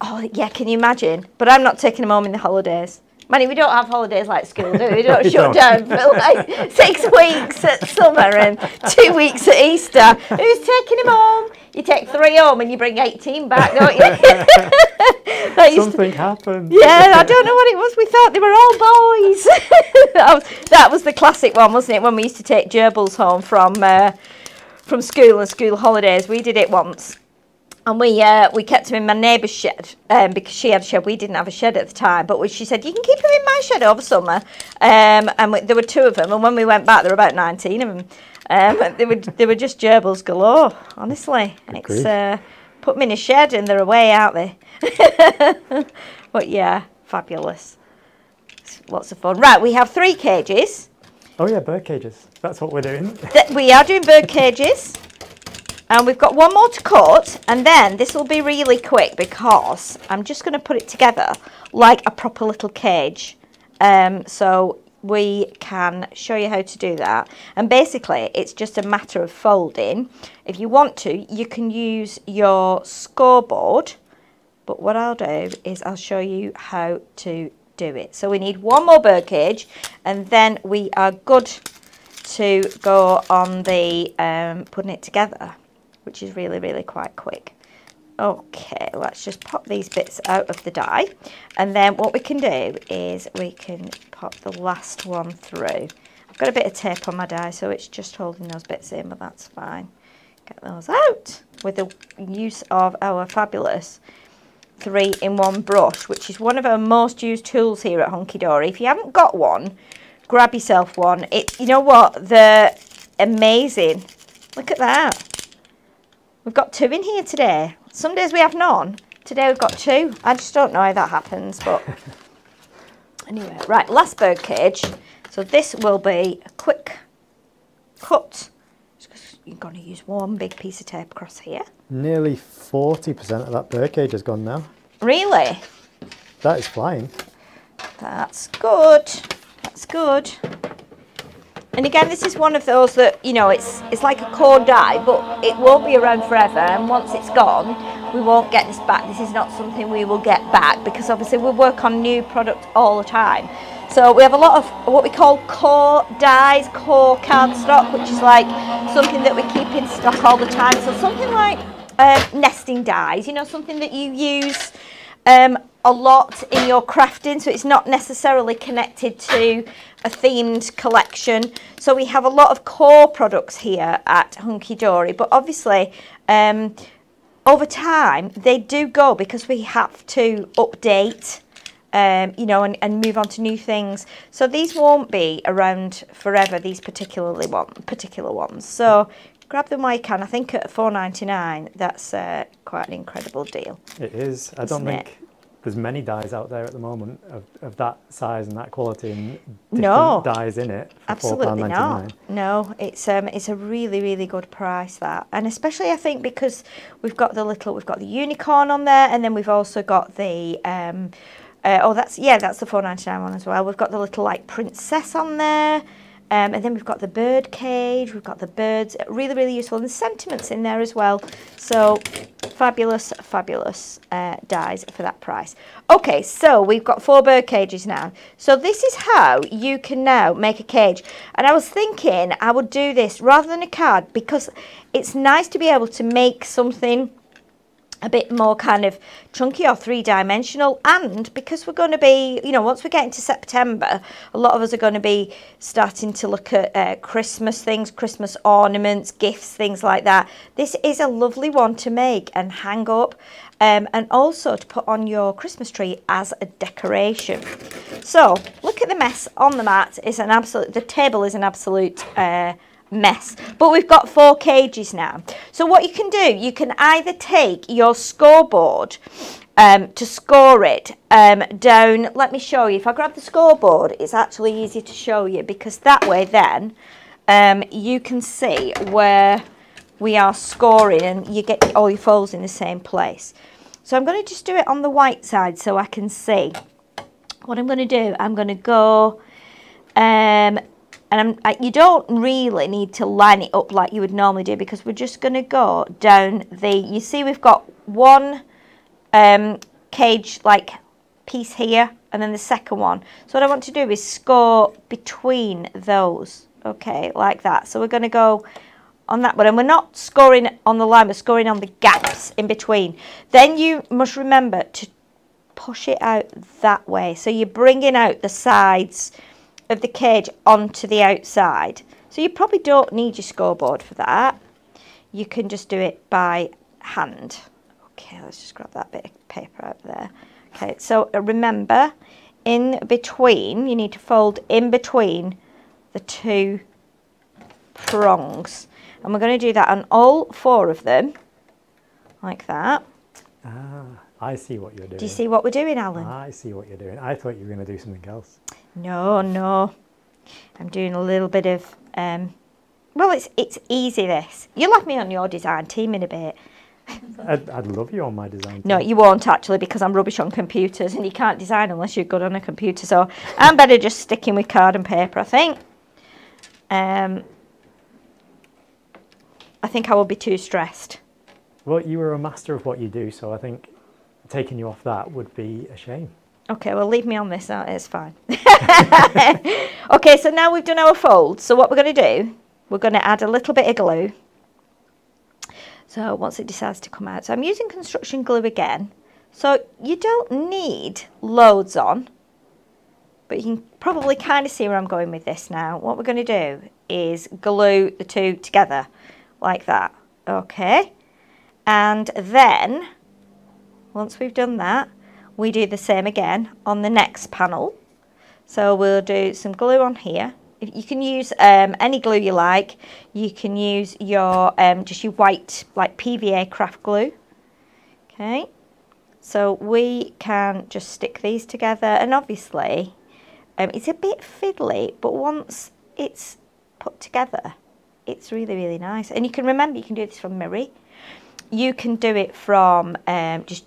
Oh, yeah, can you imagine? But I'm not taking them home in the holidays. Manny, we don't have holidays like school, do we? We don't shut down for like 6 weeks at summer and 2 weeks at Easter. Who's taking them home? You take 3 home and you bring 18 back, don't you? Something happened. Yeah, I don't know what it was. We thought they were all boys. That was the classic one, wasn't it? When we used to take gerbils home from school and school holidays. We did it once. And we kept them in my neighbour's shed because she had a shed. We didn't have a shed at the time, but she said, you can keep them in my shed over summer. There were 2 of them, and when we went back, there were about 19 of them. They were just gerbils galore, honestly. It's put them in a shed and they're away, aren't they? But yeah, fabulous. It's lots of fun. Right, we have 3 cages. Oh yeah, bird cages. That's what we're doing. We are doing bird cages. And we've got one more to cut, and then this will be really quick because I'm just going to put it together like a proper little cage. So we can show you how to do that. And basically, it's just a matter of folding. If you want to, you can use your scoreboard. But what I'll do is I'll show you how to do it. So we need one more bird cage, and then we are good to go on the putting it together, which is really, really quite quick. Okay, let's just pop these bits out of the die. And then what we can do is we can pop the last one through. I've got a bit of tape on my die, so it's just holding those bits in, but that's fine. Get those out with the use of our fabulous 3-in-1 brush, which is one of our most used tools here at Hunky Dory. If you haven't got one, grab yourself one. You know what? They're amazing. Look at that. We've got two in here today. Some days we have none. Today we've got two. I just don't know how that happens, but anyway. Right, last bird cage. So this will be a quick cut. Just 'cause you're going to use one big piece of tape across here. Nearly 40% of that bird cage has gone now. Really? That is flying. That's good. That's good. And again, this is one of those that, you know, it's like a core die, but it won't be around forever. And once it's gone, we won't get this back. This is not something we will get back because obviously we work on new product all the time. So we have a lot of what we call core dies, core cardstock, which is like something that we keep in stock all the time. So something like nesting dies, you know, something that you use a lot in your crafting, so it's not necessarily connected to a themed collection. So we have a lot of core products here at Hunky Dory, but obviously over time they do go because we have to update, you know, and move on to new things. So these won't be around forever, these particular ones. So grab them while you can. I think at $4.99, that's quite an incredible deal. It is. I don't think there's many dyes out there at the moment of that size and that quality and different dyes in it for £4.99. Not. No, it's a really, really good price, that. And especially I think because we've got the unicorn on there, and then we've also got the that's the £4.99 one as well. We've got the little like princess on there. And then we've got the bird cage, we've got the birds, really, really useful, and sentiments in there as well. So fabulous, fabulous dies for that price. Okay, so we've got 4 bird cages now. So this is how you can now make a cage. And I was thinking I would do this rather than a card because it's nice to be able to make something a bit more kind of chunky or three-dimensional, and because we're going to be, you know, once we get into September, a lot of us are going to be starting to look at Christmas things, Christmas ornaments, gifts, things like that. This is a lovely one to make and hang up, and also to put on your Christmas tree as a decoration. So look at the mess on the mat. It's an absolute, the table is an absolute mess, but we've got 4 cages now. So what you can do, you can either take your scoreboard to score it down. Let me show you. If I grab the scoreboard, it's actually easy to show you because that way then you can see where we are scoring and you get all your folds in the same place. So I'm going to just do it on the white side so I can see. What I'm going to do, I'm going to go you don't really need to line it up like you would normally do because we're just going to go down the, you see we've got one cage like piece here and then the second one. So what I want to do is score between those, okay, like that. So we're going to go on that one, and we're not scoring on the line, we're scoring on the gaps in between. Then you must remember to push it out that way. So you're bringing out the sides of the cage onto the outside. So you probably don't need your scoreboard for that. You can just do it by hand. Okay, let's just grab that bit of paper out there. Okay, so remember, in between, you need to fold in between the 2 prongs. And we're going to do that on all 4 of them, like that. Ah, I see what you're doing. Do you see what we're doing, Alan? I see what you're doing. I thought you were going to do something else. No, no. I'm doing a little bit of, well, it's easy this. You'll have me on your design team in a bit. I'd love you on my design team. No, you won't actually, because I'm rubbish on computers and you can't design unless you're good on a computer. So I'm better just sticking with card and paper, I think. I think I will be too stressed. Well, you were a master of what you do, so I think taking you off that would be a shame. Okay, well, leave me on this. It's fine. Okay, so now we've done our folds. So what we're going to do, we're going to add a little bit of glue. So once it decides to come out. So I'm using construction glue again. So you don't need loads on, but you can probably kind of see where I'm going with this now. What we're going to do is glue the two together like that. Okay. And then, once we've done that, we do the same again on the next panel. So we'll do some glue on here. You can use any glue you like. You can use your just your white, like, PVA craft glue. Okay, so we can just stick these together, and obviously it's a bit fiddly, but once it's put together, it's really, really nice. And you can remember, you can do this from Miri. You can do it from just,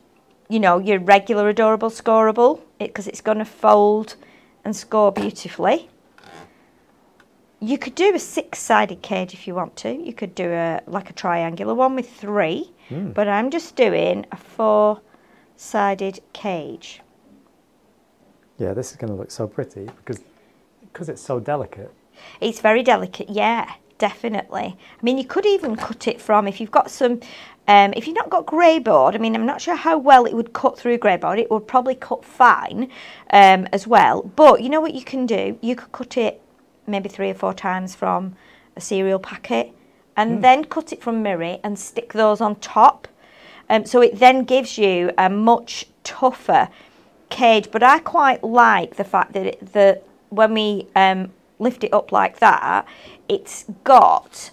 you know, your regular Adorable Scorable, because it's going to fold and score beautifully. You could do a six-sided cage if you want to. You could do a like a triangular one with three, but I'm just doing a four-sided cage. Yeah, this is going to look so pretty because it's so delicate. It's very delicate, yeah. Definitely. I mean, you could even cut it from, if you've got some, if you've not got grey board, I mean, I'm not sure how well it would cut through grey board. It would probably cut fine as well. But you know what you can do? You could cut it maybe 3 or 4 times from a cereal packet and then cut it from Miri and stick those on top. So it then gives you a much tougher cage. But I quite like the fact that when we lift it up like that, it's got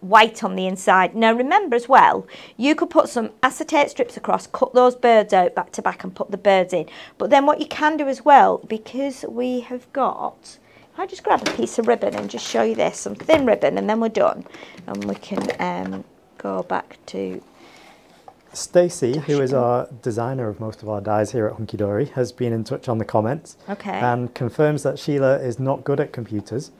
white on the inside. Now remember as well, you could put some acetate strips across, cut those birds out back to back and put the birds in. But then what you can do as well, because we have got, if I just grab a piece of ribbon and just show you this, some thin ribbon, and then we're done. And we can go back to Stacey, who is our designer of most of our dies here at Hunky Dory, has been in touch on the comments and confirms that Sheila is not good at computers.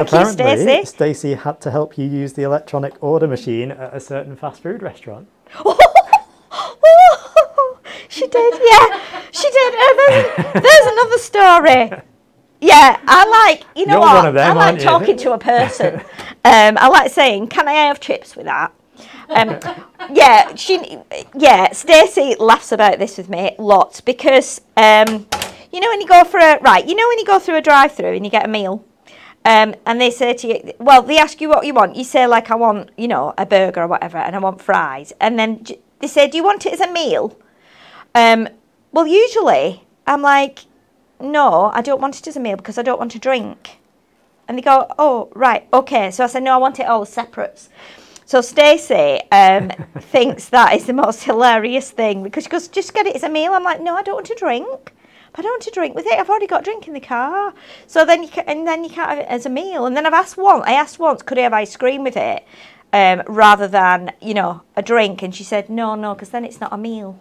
Apparently, Stacey had to help you use the electronic order machine at a certain fast food restaurant. She did, yeah. She did. There's another story. Yeah, I like, you know, you're one of them, I like talking to a person. I like saying, can I have chips with that? Yeah, Stacey laughs about this with me lots because, you know, when you go for a, when you go through a drive-through and you get a meal, and they say to you, well, they ask you what you want. You say, like, I want, you know, a burger or whatever, and I want fries. And then they say, do you want it as a meal? Well, usually I'm like, no, I don't want it as a meal because I don't want a drink. And they go, oh, right, okay. So I said, no, I want it all separate. So Stacey thinks that is the most hilarious thing because she goes, just get it as a meal. I'm like, no, I don't want to drink. I don't want to drink with it. I've already got a drink in the car. So then you can, and then you can't have it as a meal. And then I've asked once, could I have ice cream with it rather than, you know, a drink? And she said, no, no, because then it's not a meal.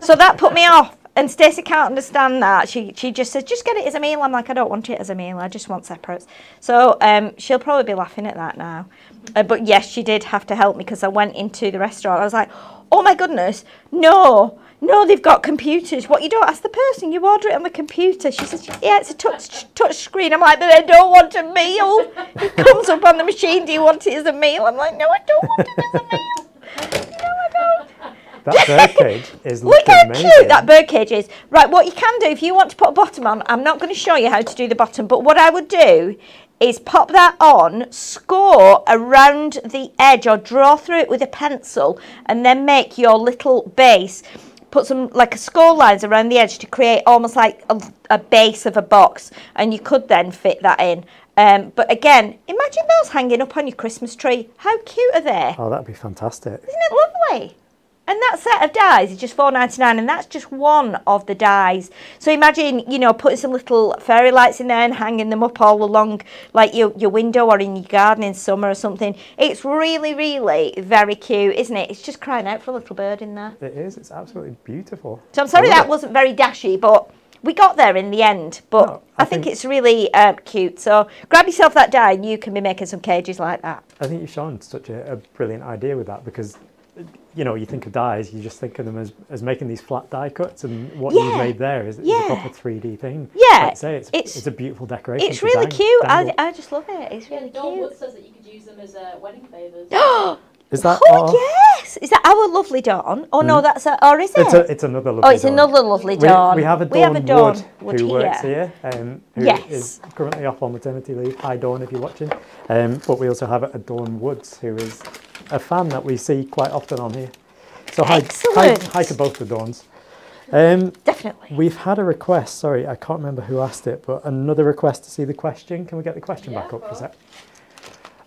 So that put me off. And Stacey can't understand that. She just says, just get it as a meal. I'm like, I don't want it as a meal. I just want separates. So she'll probably be laughing at that now. But yes, she did have to help me because I went into the restaurant. I was like, oh my goodness, no. No, they've got computers. What, you don't ask the person, you order it on the computer. She says, yeah, it's a touch screen. I'm like, but I don't want a meal. It comes up on the machine, do you want it as a meal? I'm like, no, I don't want it as a meal. No, I don't. That birdcage is amazing. Look how cute that birdcage is. Right, what you can do, if you want to put a bottom on, I'm not going to show you how to do the bottom, but what I would do is pop that on, score around the edge or draw through it with a pencil and then make your little base. Put some, like, a score lines around the edge to create almost like a base of a box, and you could then fit that in. But again, imagine those hanging up on your Christmas tree. How cute are they? Oh, that'd be fantastic. Isn't it lovely? And that's it. set of dies is just £4.99, and that's just one of the dies. So imagine, you know, putting some little fairy lights in there and hanging them up all along like your window or in your garden in summer or something. It's really, really very cute, isn't it? It's just crying out for a little bird in there. It is. It's absolutely beautiful. So I'm sorry that wasn't very dashy, but we got there in the end. But no, I think it's really cute. So grab yourself that die and you can be making some cages like that. I think you've shown such a brilliant idea with that, because, you know, you think of dies, you just think of them as making these flat die cuts, and what you've made there is a proper 3D thing. Yeah. Like I say, it's a beautiful decoration. It's really cute. I just love it. It's really cute. Dawn Wood says that you could use them as wedding favours. Is that yes! Is that our lovely Dawn? Oh no, that's a, or is it? It's another lovely Dawn. Oh, it's another lovely Dawn. We have a Dawn Wood who works here, who is currently off on maternity leave. Hi Dawn, if you're watching. But we also have a Dawn Woods, who is a fan that we see quite often on here. So hi to both the Dawns. Definitely. We've had a request, sorry, I can't remember who asked it, but another request to see the question. Can we get the question back up for a sec?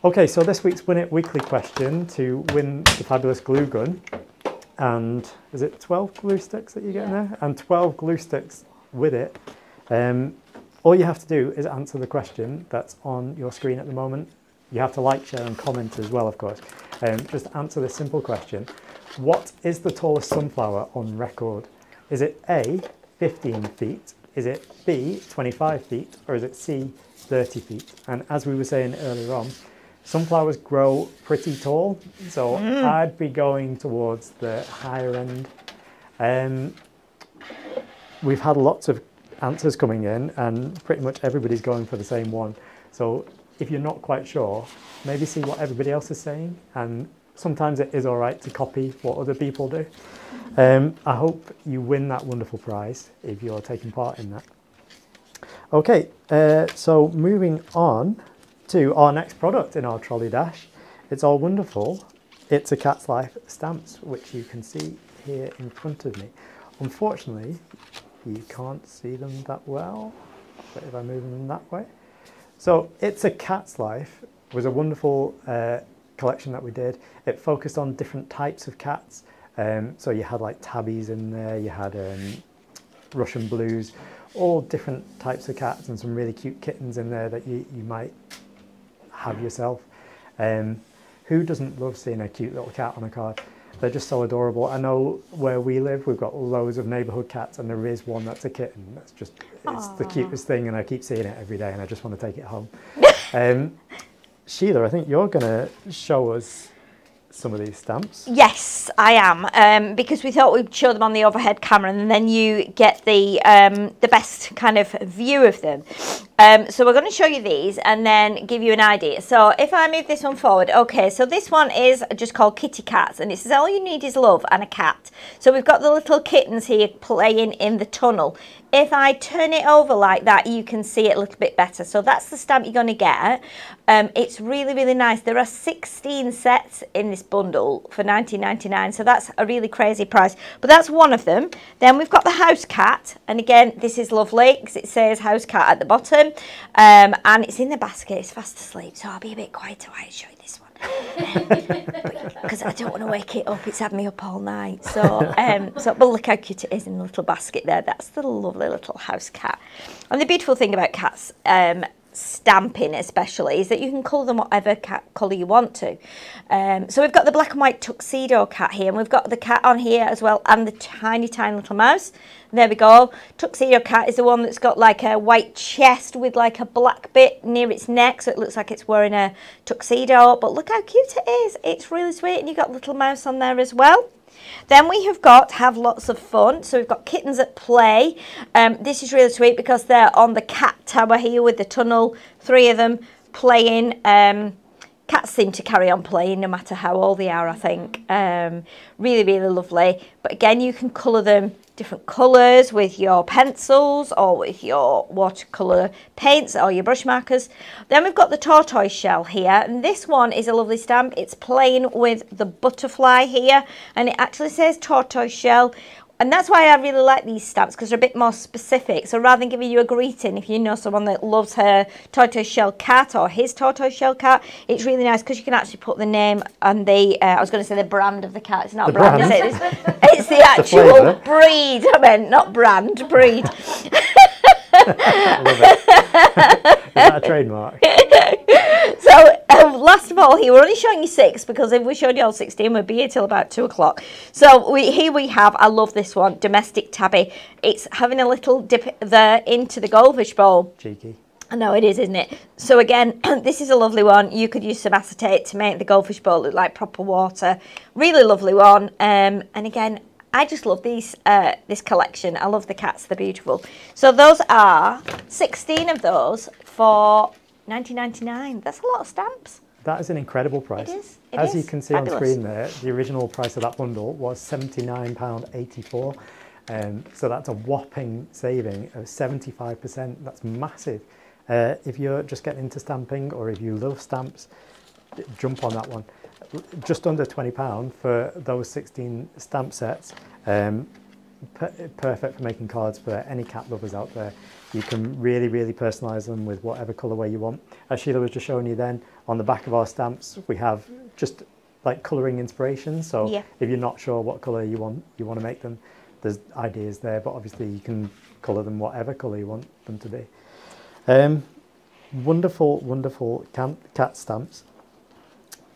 Okay, so this week's Win It Weekly question, to win the fabulous glue gun, and is it 12 glue sticks that you get in there? And 12 glue sticks with it. All you have to do is answer the question that's on your screen at the moment. You have to like, share and comment as well, of course. Just answer this simple question. What is the tallest sunflower on record? Is it A, 15 feet? Is it B, 25 feet? Or is it C, 30 feet? And as we were saying earlier on, sunflowers grow pretty tall, so I'd be going towards the higher end. We've had lots of answers coming in, and pretty much everybody's going for the same one. So if you're not quite sure, maybe see what everybody else is saying, and sometimes it is all right to copy what other people do. I hope you win that wonderful prize if you're taking part in that. Okay, so moving on to our next product in our trolley dash. It's all wonderful. It's a Cat's Life stamps, which you can see here in front of me. Unfortunately, you can't see them that well, but if I move them that way. So It's a Cat's Life was a wonderful collection that we did. It focused on different types of cats. So you had like tabbies in there, you had Russian blues, all different types of cats, and some really cute kittens in there that you might have yourself. Who doesn't love seeing a cute little cat on a card? They're just so adorable. I know where we live, we've got loads of neighbourhood cats, and there is one that's a kitten. That's just, it's the cutest thing, and I keep seeing it every day, and I just want to take it home. Sheila, I think you're going to show us some of these stamps. Yes, I am, because we thought we'd show them on the overhead camera, and then you get the best kind of view of them. So we're going to show you these and then give you an idea. So if I move this one forward, okay, so this one is just called Kitty Cats, and it says all you need is love and a cat. So we've got the little kittens here playing in the tunnel. If I turn it over like that, you can see it a little bit better. So that's the stamp you're going to get. It's really, really nice. There are 16 sets in this bundle for £19.99, so that's a really crazy price. But that's one of them. Then we've got the house cat, and again, this is lovely because it says house cat at the bottom. And it's in the basket, it's fast asleep, so I'll be a bit quieter while I show you this one, because I don't want to wake it up, it's had me up all night. So, but look how cute it is in the little basket there. That's the lovely little house cat. And the beautiful thing about cats, stamping especially, is that you can colour them whatever cat colour you want to. So we've got the black and white tuxedo cat here, and we've got the cat on here as well, and the tiny, tiny little mouse. And there we go. Tuxedo cat is the one that's got like a white chest with like a black bit near its neck, so it looks like it's wearing a tuxedo. But look how cute it is. It's really sweet, and you've got little mouse on there as well. Then we have got Have Lots of Fun, so we've got kittens at play. This is really sweet because they're on the cat tower here with the tunnel, three of them playing. Cats seem to carry on playing no matter how old they are, I think. Really, really lovely. But again, you can colour them different colours with your pencils or with your watercolour paints or your brush markers. Then we've got the tortoise shell here, and this one is a lovely stamp. It's playing with the butterfly here, and it actually says tortoise shell And that's why I really like these stamps, because they're a bit more specific. So rather than giving you a greeting, if you know someone that loves her tortoiseshell cat or his tortoiseshell cat, it's really nice because you can actually put the name and the, I was going to say the brand of the cat. It's not the brand, is it? It's the actual breed. I meant not brand, breed. I love it. Is that a trademark? So last of all here, we're only showing you 6, because if we showed you all 16, we'd be here till about 2 o'clock. So here we have, I love this one, domestic tabby. It's having a little dip there into the goldfish bowl. Cheeky. I know it is, isn't it? So again, this is a lovely one. You could use some acetate to make the goldfish bowl look like proper water. Really lovely one. And again, I just love these, this collection. I love the cats, they're beautiful. So those are 16 of those for $19.99. That's a lot of stamps. That is an incredible price. It is. It As is. You can see Fabulous. On screen there, the original price of that bundle was £79.84. So that's a whopping saving of 75%. That's massive. If you're just getting into stamping or if you love stamps, jump on that one. Just under £20 for those 16 stamp sets. Perfect for making cards for any cat lovers out there. You can really, really personalise them with whatever colourway you want. As Sheila was just showing you then, on the back of our stamps, we have just like colouring inspiration. So yeah, if you're not sure what colour you want to make them, there's ideas there, but obviously you can colour them whatever colour you want them to be. Wonderful, wonderful cat stamps.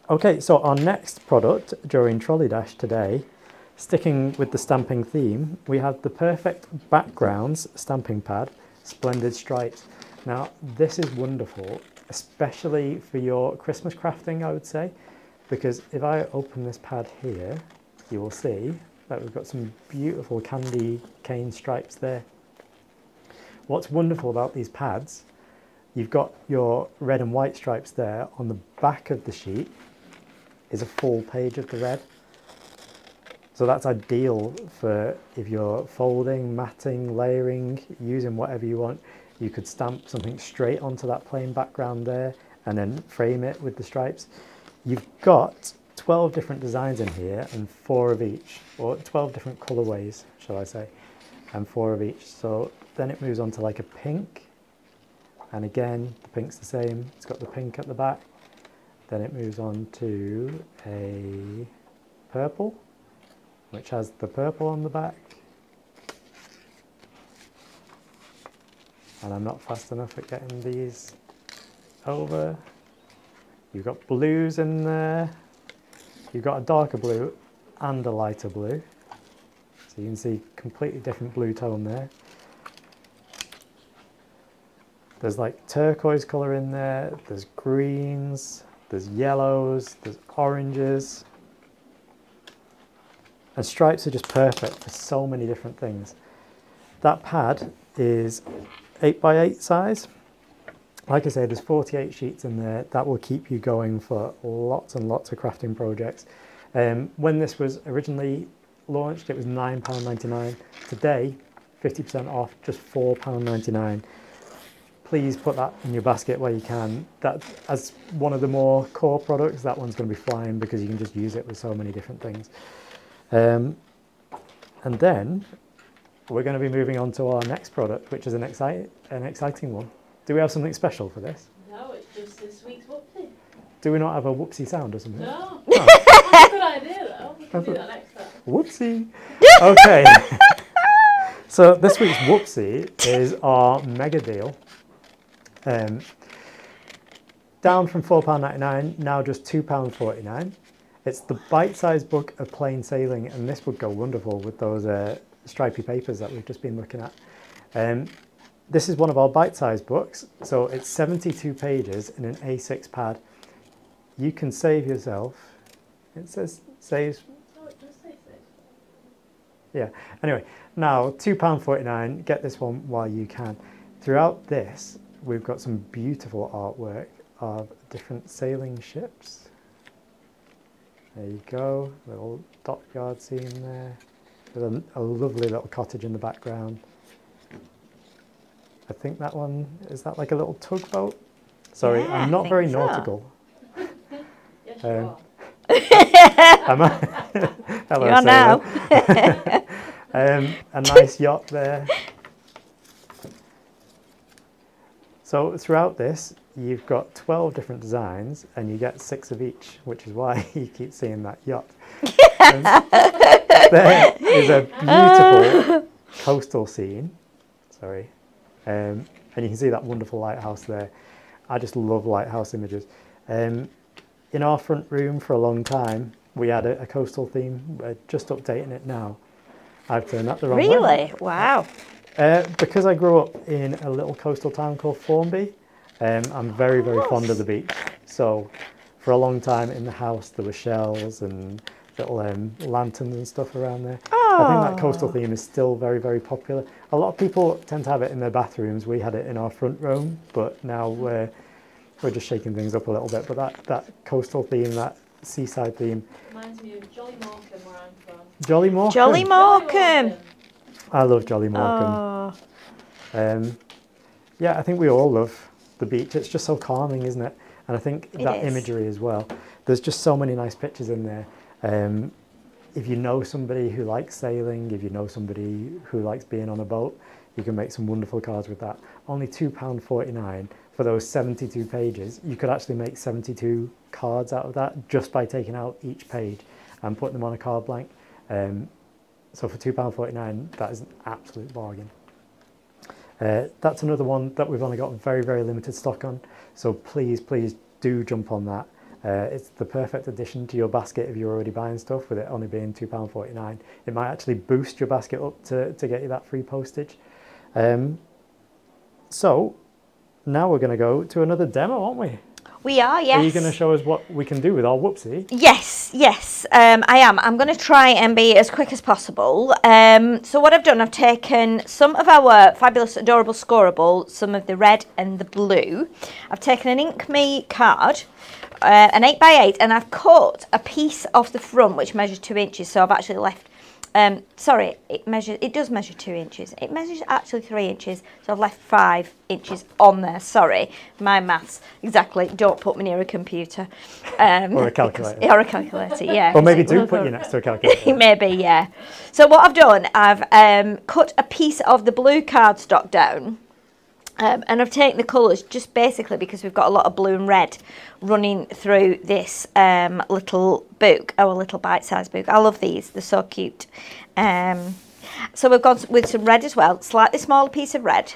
Okay, so our next product during Trolley Dash today, sticking with the stamping theme, we have the Perfect Backgrounds stamping pad, Splendid Stripes. Now, this is wonderful, especially for your Christmas crafting, I would say, because if I open this pad here, you will see that we've got some beautiful candy cane stripes there. What's wonderful about these pads, you've got your red and white stripes there. On the back of the sheet is a full page of the red. So that's ideal for if you're folding, matting, layering, using whatever you want. You could stamp something straight onto that plain background there and then frame it with the stripes. You've got 12 different designs in here and 4 of each, or 12 different colorways, shall I say, and 4 of each. So then it moves on to like a pink. And again, the pink's the same. It's got the pink at the back. Then it moves on to a purple, which has the purple on the back. And I'm not fast enough at getting these over. You've got blues in there. You've got a darker blue and a lighter blue. So you can see completely different blue tone there. There's like turquoise colour in there, there's greens, there's yellows, there's oranges. And stripes are just perfect for so many different things. That pad is 8x8 size. Like I say, there's 48 sheets in there. That will keep you going for lots and lots of crafting projects. When this was originally launched, it was £9.99. Today, 50% off, just £4.99. Please put that in your basket where you can. That, as one of the more core products, that one's going to be flying because you can just use it with so many different things. And then we're going to be moving on to our next product, which is an exciting one. Do we have something special for this? No, it's just this week's whoopsie. Do we not have a whoopsie sound or something? No. Oh. That's a good idea, though. We can do that next time. Whoopsie. Okay. So this week's whoopsie is our mega deal. Down from £4.99, now just £2.49. It's the bite-sized book of plain sailing, and this would go wonderful with those stripy papers that we've just been looking at. This is one of our bite-sized books, so it's 72 pages in an A6 pad. You can save yourself. It says saves. Oh, it does say save. Yeah. Anyway, now £2.49. Get this one while you can. Throughout this, we've got some beautiful artwork of different sailing ships. There you go, little dockyard scene there. With a lovely little cottage in the background. I think that one, is that like a little tugboat? Sorry, yeah, I'm not very nautical. Yes, you are. Am I? Hello, you are now. A nice yacht there. So throughout this, you've got 12 different designs and you get 6 of each, which is why you keep seeing that yacht. There is a beautiful coastal scene. Sorry. And you can see that wonderful lighthouse there. I just love lighthouse images. In our front room for a long time, we had a coastal theme. We're just updating it now. I've turned that the wrong way. Really? Wow. Because I grew up in a little coastal town called Formby, I'm very, very fond of the beach. So for a long time in the house, there were shells and little lanterns and stuff around there. Oh. I think that coastal theme is still very, very popular. A lot of people tend to have it in their bathrooms. We had it in our front room, but now we're just shaking things up a little bit. But that coastal theme, that seaside theme. Reminds me of Jolly Morecambe, where I'm from. Jolly Morecambe? Jolly Morecambe! I love Jolly Morecambe. Oh. Yeah, I think we all love the beach. It's just so calming, isn't it? And I think that imagery as well. There's just so many nice pictures in there. If you know somebody who likes sailing, if you know somebody who likes being on a boat, you can make some wonderful cards with that. Only £2.49 for those 72 pages. You could actually make 72 cards out of that just by taking out each page and putting them on a card blank. So for £2.49, that is an absolute bargain. That's another one that we've only got very, very limited stock on. So please, please do jump on that. It's the perfect addition to your basket if you're already buying stuff, with it only being £2.49. It might actually boost your basket up to get you that free postage. So now we're going to go to another demo, aren't we? We are, yes. Are you going to show us what we can do with our whoopsie? Yes, yes, I am. I'm going to try and be as quick as possible. So what I've done, I've taken some of our fabulous Adorable Scorable, some of the red and the blue. I've taken an Ink Me card, an 8x8, and I've cut a piece off the front which measures 2 inches, so I've actually left... sorry, it does measure 2 inches. It measures actually 3 inches, so I've left 5 inches on there. Sorry, my maths, exactly. Don't put me near a computer. Or a calculator. Or a calculator, yeah. Or maybe do put you next to a calculator. Maybe, yeah. So what I've done, I've cut a piece of the blue cardstock down. And I've taken the colours just basically because we've got a lot of blue and red running through this little book, our little bite-sized book. I love these, they're so cute. So we've gone with some red as well, slightly smaller piece of red.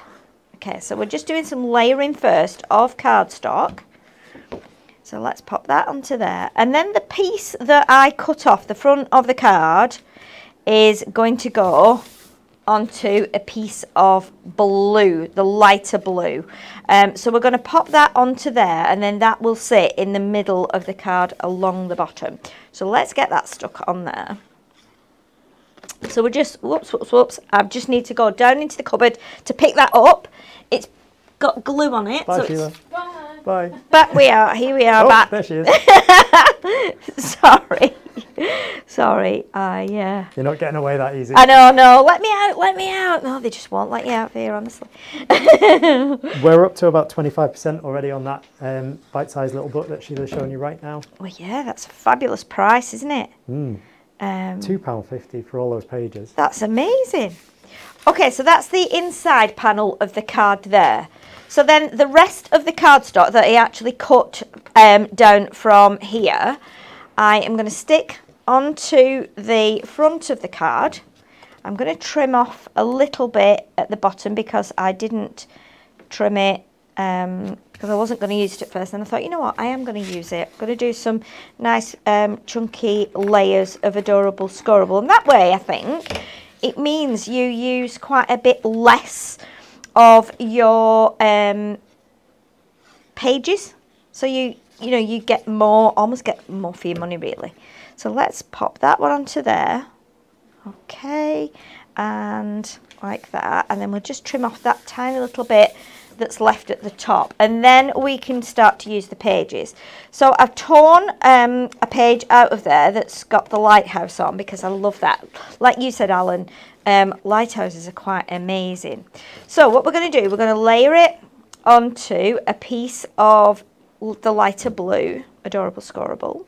Okay, so we're just doing some layering first of cardstock. So let's pop that onto there. And then the piece that I cut off the front of the card is going to go onto a piece of blue, the lighter blue. So we're going to pop that onto there, and then that will sit in the middle of the card along the bottom. So let's get that stuck on there. So we're just, whoops, I just need to go down into the cupboard to pick that up. It's got glue on it. Bye, so Sheila. Bye. Bye. Back we are, here we are. Oh, back. There she is. Sorry. Sorry, yeah. You're not getting away that easy. I know, no, let me out, let me out. No, they just won't let you out here, honestly. We're up to about 25% already on that bite-sized little book that Sheila's showing you right now. Well, yeah, that's a fabulous price, isn't it? Mm. £2.50 for all those pages. That's amazing. Okay, so that's the inside panel of the card there. So then the rest of the cardstock that I actually cut down from here, I am going to stick onto the front of the card. I'm going to trim off a little bit at the bottom because I didn't trim it because I wasn't going to use it at first. And I thought, you know what, I am going to use it. I'm going to do some nice chunky layers of Adorable Scorable. And that way, I think, it means you use quite a bit less of your pages. So you know, you get more, almost get more for your money, really. So let's pop that one onto there. Okay, and like that. And then we'll just trim off that tiny little bit that's left at the top. And then we can start to use the pages. So I've torn a page out of there that's got the lighthouse on because I love that. Like you said, Alan, lighthouses are quite amazing. So what we're going to do, we're going to layer it onto a piece of the lighter blue, Adorable Scorable.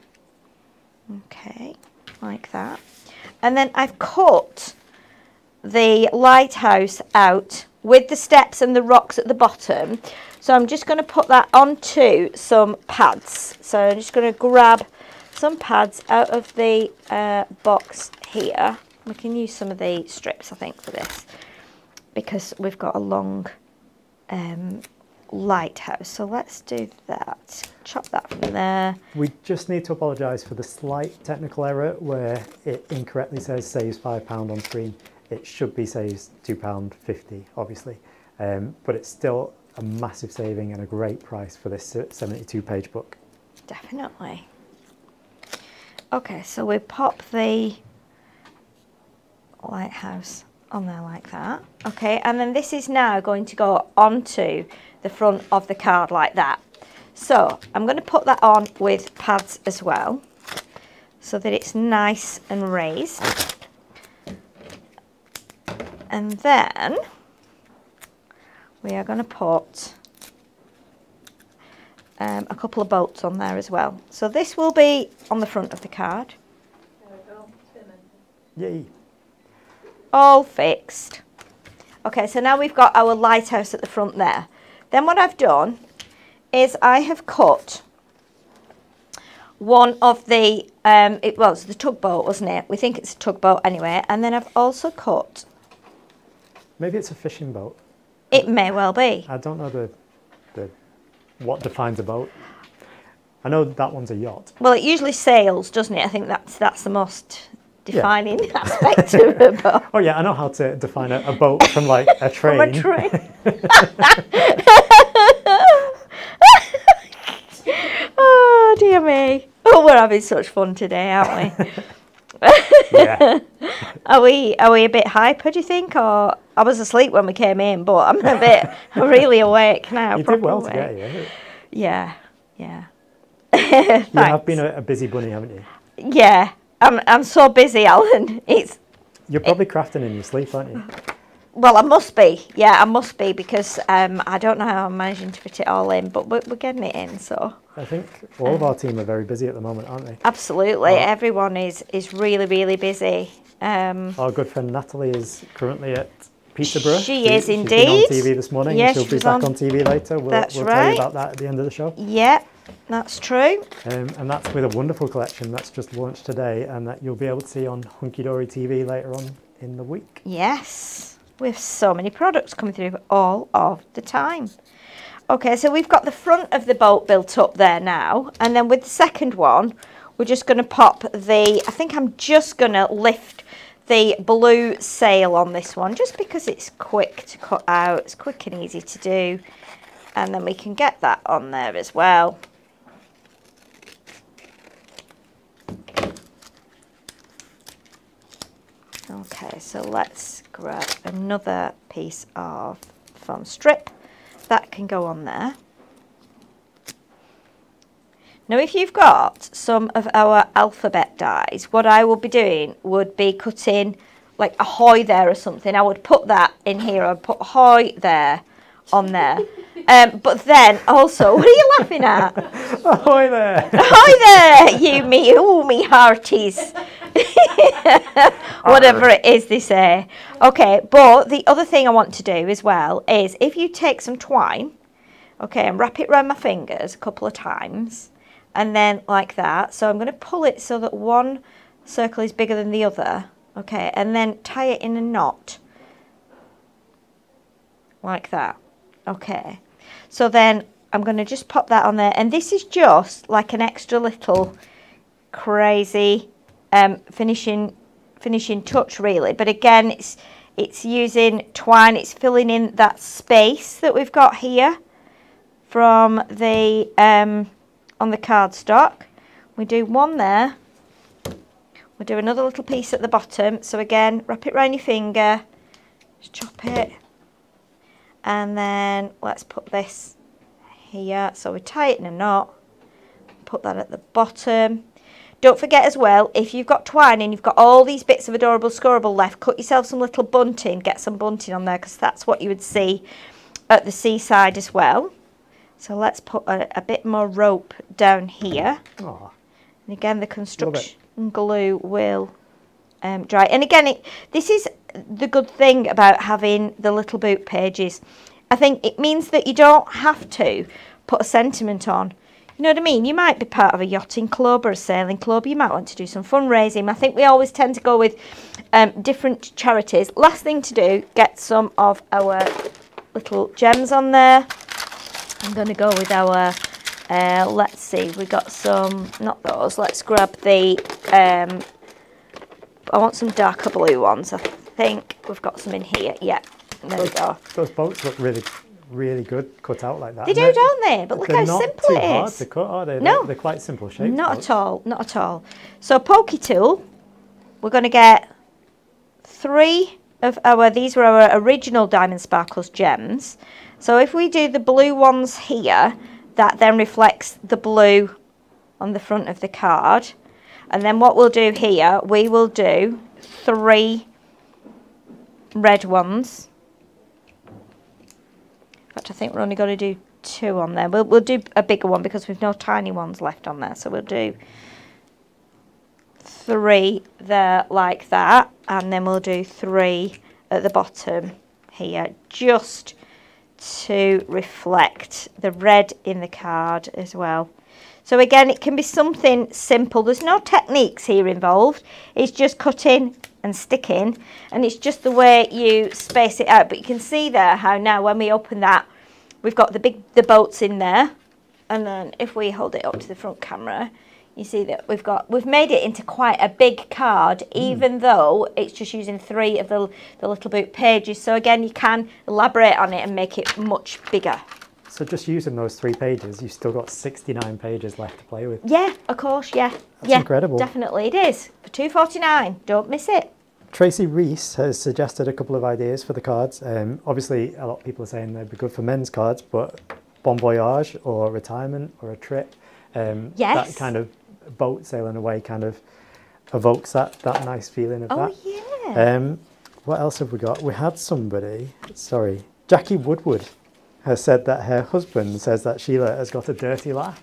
Okay, like that. And then I've cut the lighthouse out with the steps and the rocks at the bottom. So I'm just going to put that onto some pads. So I'm just going to grab some pads out of the box here. We can use some of the strips, I think, for this, because we've got a long lighthouse. So let's do that. Chop that from there. We just need to apologise for the slight technical error where it incorrectly says saves £5 on screen. It should be saves £2.50, obviously, but it's still a massive saving and a great price for this 72-page book. Definitely. Okay, so we pop the lighthouse on there like that. Okay, and then this is now going to go onto the front of the card like that. So I'm going to put that on with pads as well, so that it's nice and raised. And then we are going to put a couple of bolts on there as well. So this will be on the front of the card. There we go. Yay. All fixed. Okay, so now we've got our lighthouse at the front there. Then what I've done is I have cut one of the, well, the tugboat, wasn't it? We think it's a tugboat anyway. And then I've also cut... Maybe it's a fishing boat. It may well be. I don't know the what defines a boat. I know that one's a yacht. Well, it usually sails, doesn't it? I think that's the most defining aspect of a boat. Oh yeah, I know how to define a boat from like a train. From a train. Oh dear me! Oh, we're having such fun today, aren't we? Yeah. Are we a bit hyper, do you think? Or I was asleep when we came in, but I'm a bit really awake now. You did well today, yeah. Yeah, yeah. You have been a busy bunny, haven't you? Yeah, I'm so busy, Alan. You're probably crafting in your sleep, aren't you? Well, I must be. Yeah, I must be, because I don't know how I'm managing to fit it all in, but we're getting it in, so. I think all of our team are very busy at the moment, aren't they? Absolutely. Oh. Everyone is really, really busy. Our good friend Natalie is currently at Peterborough. She is indeed. She's been on TV this morning. Yes, she'll be back on TV later. We'll tell you about that at the end of the show. Yeah, that's true. And that's with a wonderful collection that's just launched today and that you'll be able to see on Hunky Dory TV later on in the week. Yes. We have so many products coming through all of the time. Okay, so we've got the front of the boat built up there now. And then with the second one, we're just going to pop the... I think I'm just going to lift the blue sail on this one, just because it's quick to cut out. It's quick and easy to do. And then we can get that on there as well. Okay, so let's grab another piece of foam strip. That can go on there. Now, if you've got some of our alphabet dies, what I will be doing would be cutting like ahoy there or something. I would put that in here. I'd put ahoy there on there. But then also, what are you laughing at? Ahoy there. Ahoy there, you me, ooh, me hearties. Whatever it is they say. Okay, but the other thing I want to do as well is if you take some twine, okay, and wrap it around my fingers a couple of times, and then like that. So I'm going to pull it so that one circle is bigger than the other, okay, and then tie it in a knot like that, okay. So then I'm going to just pop that on there, and this is just like an extra little crazy finishing touch, really. But again, it's using twine. It's filling in that space that we've got here from the on the cardstock. We do one there. We do another little piece at the bottom. So again, wrap it around your finger, just chop it, and then let's put this here. So we tie it in a knot. Put that at the bottom. Don't forget as well, if you've got twine and you've got all these bits of Adorable Scorable left, cut yourself some little bunting, get some bunting on there, because that's what you would see at the seaside as well. So let's put a bit more rope down here. Aww. And again, the construction glue will dry. And again, this is the good thing about having the little book pages. I think it means that you don't have to put a sentiment on. You know what I mean? You might be part of a yachting club or a sailing club. You might want to do some fundraising. I think we always tend to go with different charities. Last thing to do, get some of our little gems on there. I'm going to go with our, let's see, we got some, not those. Let's grab the, I want some darker blue ones. I think we've got some in here. Yeah, there we go. Those boats look really really good cut out like that. They do, don't they? But look how simple it is. They're not too hard to cut, are they? No. They're quite simple shapes. Not at all, not at all. So pokey tool, we're going to get three of our, these were our original Diamond Sparkles gems. So if we do the blue ones here, that then reflects the blue on the front of the card. And then what we'll do here, we will do three red ones. In fact, I think we're only going to do two on there. We'll do a bigger one because we've no tiny ones left on there. So we'll do three there like that. And then we'll do three at the bottom here just to reflect the red in the card as well. So again, it can be something simple. There's no techniques here involved. It's just cutting and sticking, and it's just the way you space it out. But you can see there how now when we open that, we've got the boats in there, and then if we hold it up to the front camera, you see that we've made it into quite a big card, even though it's just using three of the little book pages. So again, you can elaborate on it and make it much bigger. So just using those three pages, you've still got 69 pages left to play with. Yeah, of course, yeah. That's incredible. Definitely it is. For £2.49, don't miss it. Tracy Reese has suggested a couple of ideas for the cards. Obviously, a lot of people are saying they'd be good for men's cards, but Bon Voyage or retirement or a trip, yes. That kind of boat sailing away kind of evokes that nice feeling of that. Oh, yeah. What else have we got? We had somebody, sorry, Jackie Woodward, has said that her husband says that Sheila has got a dirty laugh.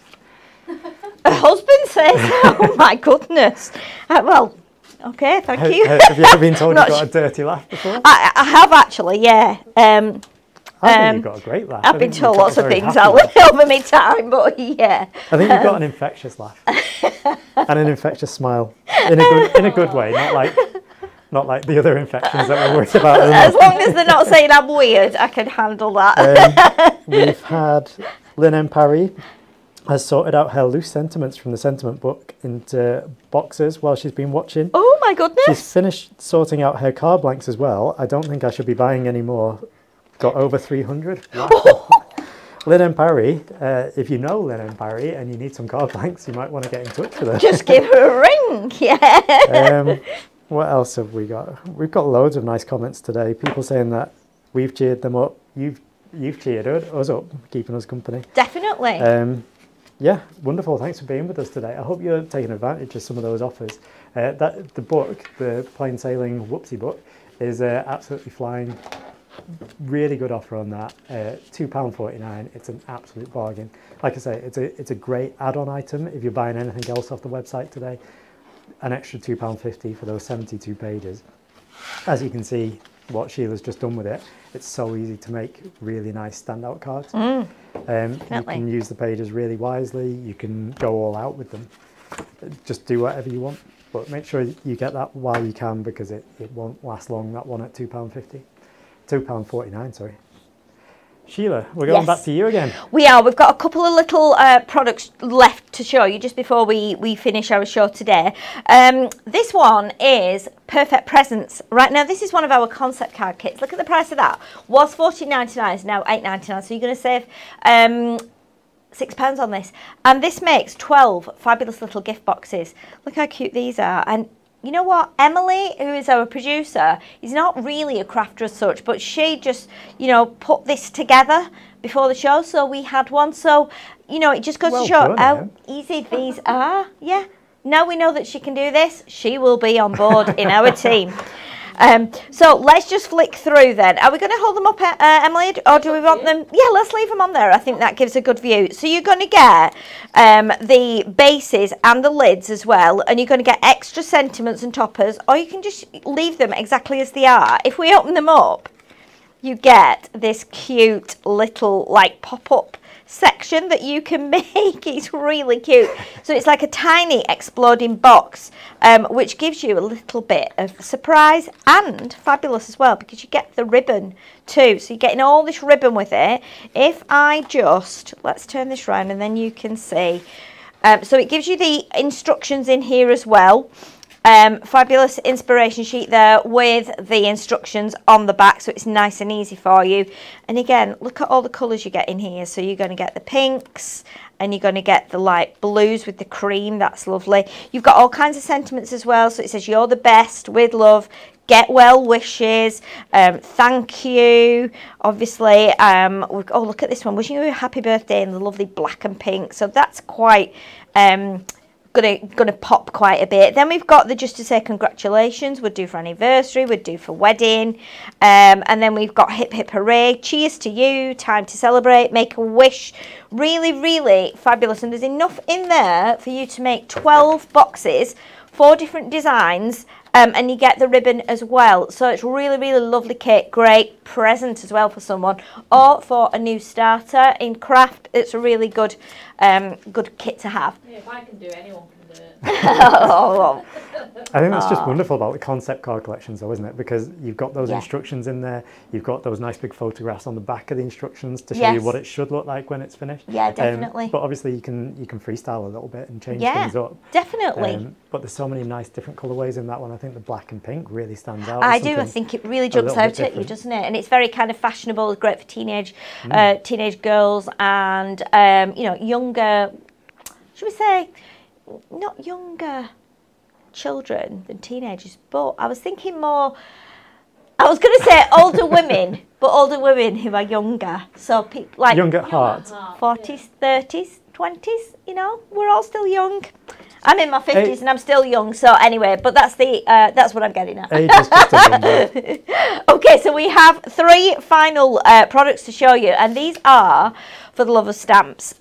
Her husband says? Oh my goodness. Well, okay, thank you. Have you ever been told you've got a dirty laugh before? I have actually, yeah. I think you've got a great laugh. I've been told lots of things over my time, but yeah. I think you've got an infectious laugh and an infectious smile in a good way, not like the other infections that we're worried about. As long as they're not saying I'm weird, I can handle that. We've had Lynn Parry has sorted out her loose sentiments from the sentiment book into boxes while she's been watching. Oh my goodness. She's finished sorting out her card blanks as well. I don't think I should be buying any more. Got over 300. Lynn Parry, if you know Lynn Parry and you need some card blanks, you might want to get in touch with her. Just give her a ring, yeah. What else have we got? We've got loads of nice comments today. People saying that we've cheered them up. You've cheered us up, keeping us company. Definitely. Yeah, wonderful. Thanks for being with us today. I hope you're taking advantage of some of those offers. That the book, the Plain Sailing Whoopsie book, is absolutely flying. Really good offer on that. £2.49. It's an absolute bargain. Like I say, it's a great add-on item if you're buying anything else off the website today. An extra £2.50 for those 72 pages. As you can see what Sheila's just done with it, it's so easy to make really nice standout cards. You can use the pages really wisely, you can go all out with them, just do whatever you want, but make sure you get that while you can because it won't last long, that one at £2.49, sorry. Sheila, we're going back to you again. We are. We've got a couple of little products left to show you just before we finish our show today. This one is Perfect Presents. Right now, this is one of our concept card kits. Look at the price of that. Was $14.99, is now $8.99. So you're going to save £6 on this. And this makes 12 fabulous little gift boxes. Look how cute these are. And you know what, Emily, who is our producer, is not really a crafter as such, but she just, you know, put this together before the show, so we had one. So, you know, it just goes to show how easy these are. Yeah, now we know that she can do this, she will be on board in our team. So let's just flick through then. Are we going to hold them up, Emily, or do we want them? Yeah, let's leave them on there. I think that gives a good view. So you're going to get the bases and the lids as well, and you're going to get extra sentiments and toppers, or you can just leave them exactly as they are. If we open them up, you get this cute little like pop-up section that you can make. It's really cute. So it's like a tiny exploding box, which gives you a little bit of surprise and fabulous as well, because you get the ribbon too. So you're getting all this ribbon with it. If I just, let's turn this round and then you can see. So it gives you the instructions in here as well. Fabulous inspiration sheet there with the instructions on the back, so it's nice and easy for you. And again, look at all the colours you get in here. So you're going to get the pinks and you're going to get the light blues with the cream. That's lovely. You've got all kinds of sentiments as well. So it says you're the best, with love, get well wishes, thank you, obviously. Oh, look at this one, wishing you a happy birthday, in the lovely black and pink. So that's quite gonna pop quite a bit. Then we've got the just to say congratulations, would do for anniversary, would do for wedding, and then we've got hip hip hooray, cheers to you, time to celebrate, make a wish. Really, really fabulous. And there's enough in there for you to make 12 boxes, 4 different designs, and you get the ribbon as well. So it's really, really lovely kit. Great present as well for someone or for a new starter in craft. It's a really good good kit to have. Yeah, if I can do it, anyone can do it. Oh. I think that's just wonderful about the concept card collections though, isn't it? Because you've got those instructions in there. You've got those nice big photographs on the back of the instructions to show you what it should look like when it's finished. Yeah, definitely. But obviously you can freestyle a little bit and change things up. Definitely. But there's so many nice different colourways in that one. I think the black and pink really stands out. I do. I think it really jumps out at you, doesn't it? And it's very kind of fashionable, great for teenage girls and, you know, younger, should we say, not younger children than teenagers, but I was thinking more, I was going to say older women, but older women who are younger. So people like young at heart, 40s, 30s, 20s, you know, we're all still young. I'm in my 50s and I'm still young, so anyway, but that's the that's what I'm getting at. Age is just a number. Okay, so we have 3 final products to show you, and these are for the love of stamps.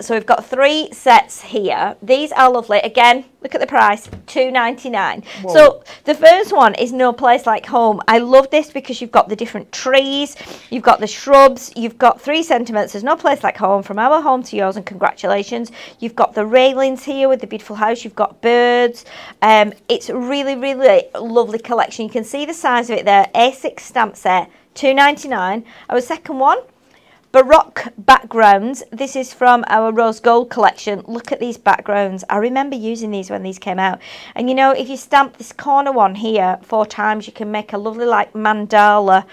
So we've got 3 sets here. These are lovely. Again, look at the price, $2.99. So the first one is No Place Like Home. I love this because you've got the different trees, you've got the shrubs, you've got 3 sentiments. There's no place like home, from our home to yours, and congratulations. You've got the railings here with the beautiful house, you've got birds. It's really, really lovely collection. You can see the size of it there. A6 stamp set, $2.99. Our second one, Baroque backgrounds. This is from our rose gold collection. Look at these backgrounds. I remember using these when these came out. And you know, if you stamp this corner one here 4 times, you can make a lovely like mandala.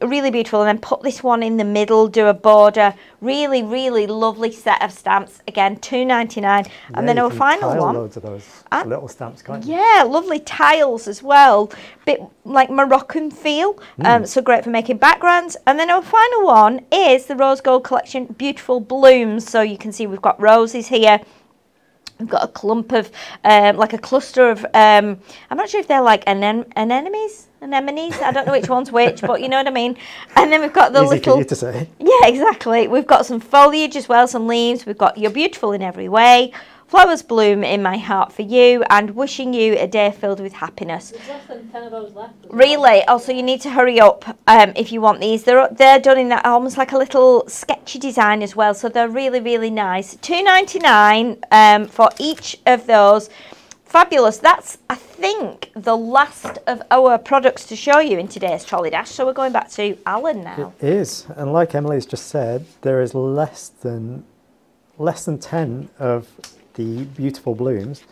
Really beautiful. And then put this one in the middle, do a border. Really, really lovely set of stamps. Again, $2.99. Yeah, and then our final one, loads of those little stamps, kind of. Yeah, lovely tiles as well. Bit like Moroccan feel. So great for making backgrounds. And then our final one is the rose gold collection, beautiful blooms. So you can see we've got roses here, we've got a clump of like a cluster of I'm not sure if they're like anemones. I don't know which one's which, but you know what I mean. And then we've got the little, for you to say. Yeah, exactly. We've got some foliage as well, some leaves. We've got you're beautiful in every way, flowers bloom in my heart for you, and wishing you a day filled with happiness. There's less than 10 of those left. Really? Also, you need to hurry up if you want these. They're done in that almost like a little sketchy design as well. So they're really, really nice. $2.99 for each of those. Fabulous. That's, I think, the last of our products to show you in today's Trolley Dash. So we're going back to Alan now. It is. And like Emily's just said, there is less than 10 of the beautiful blooms.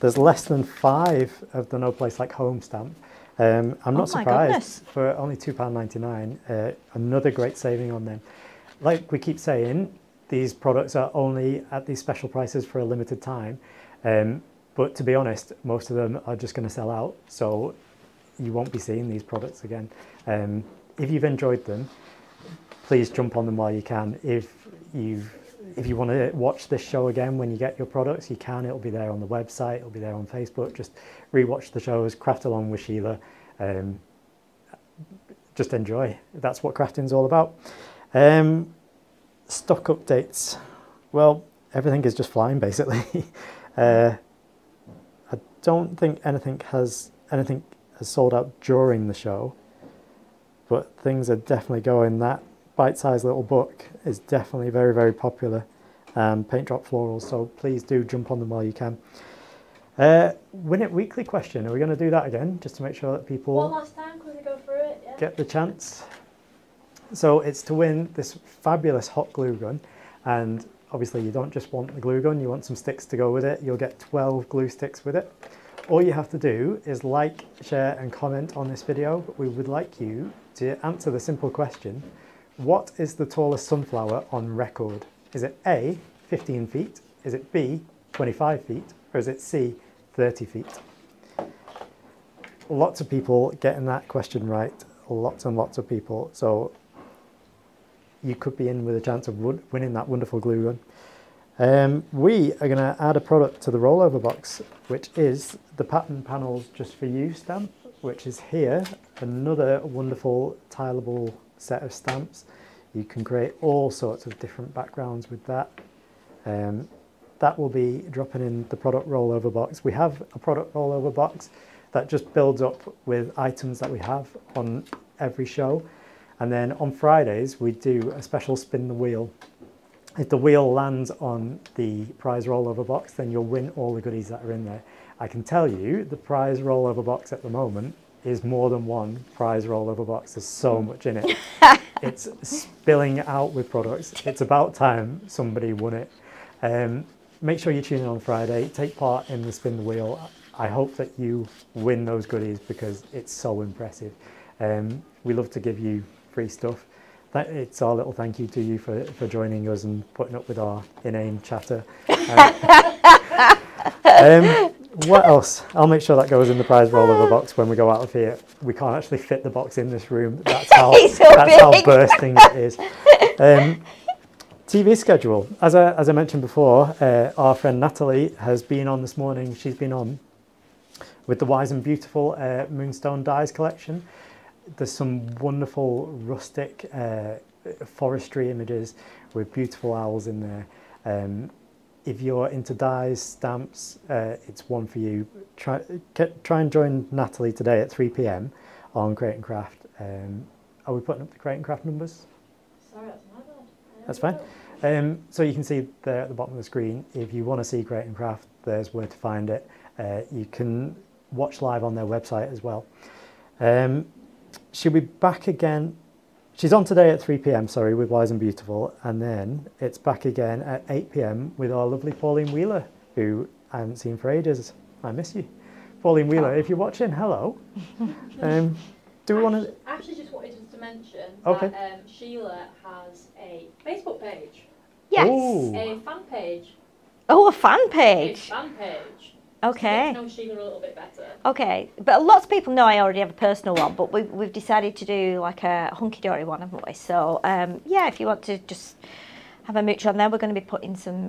There's less than 5 of the No Place Like Home stamp. I'm not surprised for only £2.99. Another great saving on them. Like we keep saying, these products are only at these special prices for a limited time. But to be honest, most of them are just going to sell out, so you won't be seeing these products again. If you've enjoyed them, please jump on them while you can. If you want to watch this show again when you get your products, you can. It'll be there on the website, it'll be there on Facebook. Just rewatch the shows, craft along with Sheila, Just enjoy. That's what crafting's all about. Stock updates. Well, everything is just flying basically. I don't think anything has sold out during the show, but things are definitely going. That bite-sized little book is definitely very, very popular. Paint Drop Florals, so please do jump on them while you can. Win It Weekly question, are we going to do that again just to make sure that people one last time, because we go through it, yeah, get the chance. So it's to win this fabulous hot glue gun, and obviously you don't just want the glue gun, you want some sticks to go with it. You'll get 12 glue sticks with it. All you have to do is like, share and comment on this video, but we would like you to answer the simple question: what is the tallest sunflower on record? Is it A, 15 feet, is it B, 25 feet, or is it C, 30 feet? Lots of people getting that question right, lots and lots of people, so you could be in with a chance of winning that wonderful glue gun. We are going to add a product to the rollover box, which is the Pattern Panels Just For You stamp, which is here, another wonderful tileable set of stamps. You can create all sorts of different backgrounds with that. That will be dropping in the product rollover box. We have a product rollover box that just builds up with items that we have on every show. And then on Fridays, we do a special spin the wheel. If the wheel lands on the prize rollover box, then you'll win all the goodies that are in there. I can tell you the prize rollover box at the moment is more than one prize rollover box. There's so much in it. It's spilling out with products. It's about time somebody won it. Make sure you tune in on Friday. Take part in the spin the wheel. I hope that you win those goodies because it's so impressive. We love to give you free stuff. It's our little thank you to you for joining us and putting up with our inane chatter. What else? I'll make sure that goes in the prize rollover box when we go out of here. We can't actually fit the box in this room. That's how, so that's how bursting it is. TV schedule. As I mentioned before, our friend Natalie has been on this morning. She's been on with the Wise and Beautiful Moonstone Dies collection. There's some wonderful rustic forestry images with beautiful owls in there. If you're into dies, stamps, it's one for you. Try and join Natalie today at 3 PM on Create and Craft. Are we putting up the Create and Craft numbers? Sorry, that's my bad. That's fine. So you can see there at the bottom of the screen, if you want to see Create and Craft, there's where to find it. You can watch live on their website as well. She'll be back again. She's on today at 3 PM, sorry, with Wise and Beautiful, and then it's back again at 8 PM with our lovely Pauline Wheeler, who I haven't seen for ages. I miss you. Pauline Wheeler, if you're watching, hello. Do we want to... I actually just wanted to mention that Sheila has a Facebook page. Yes. Ooh. A fan page. Oh, a fan page. A fan page. Okay. So get to know Sheila a little bit better. Okay, but lots of people know I already have a personal one, but we've decided to do like a Hunky Dory one, haven't we? So yeah, if you want to just have a mooch on there, we're going to be putting some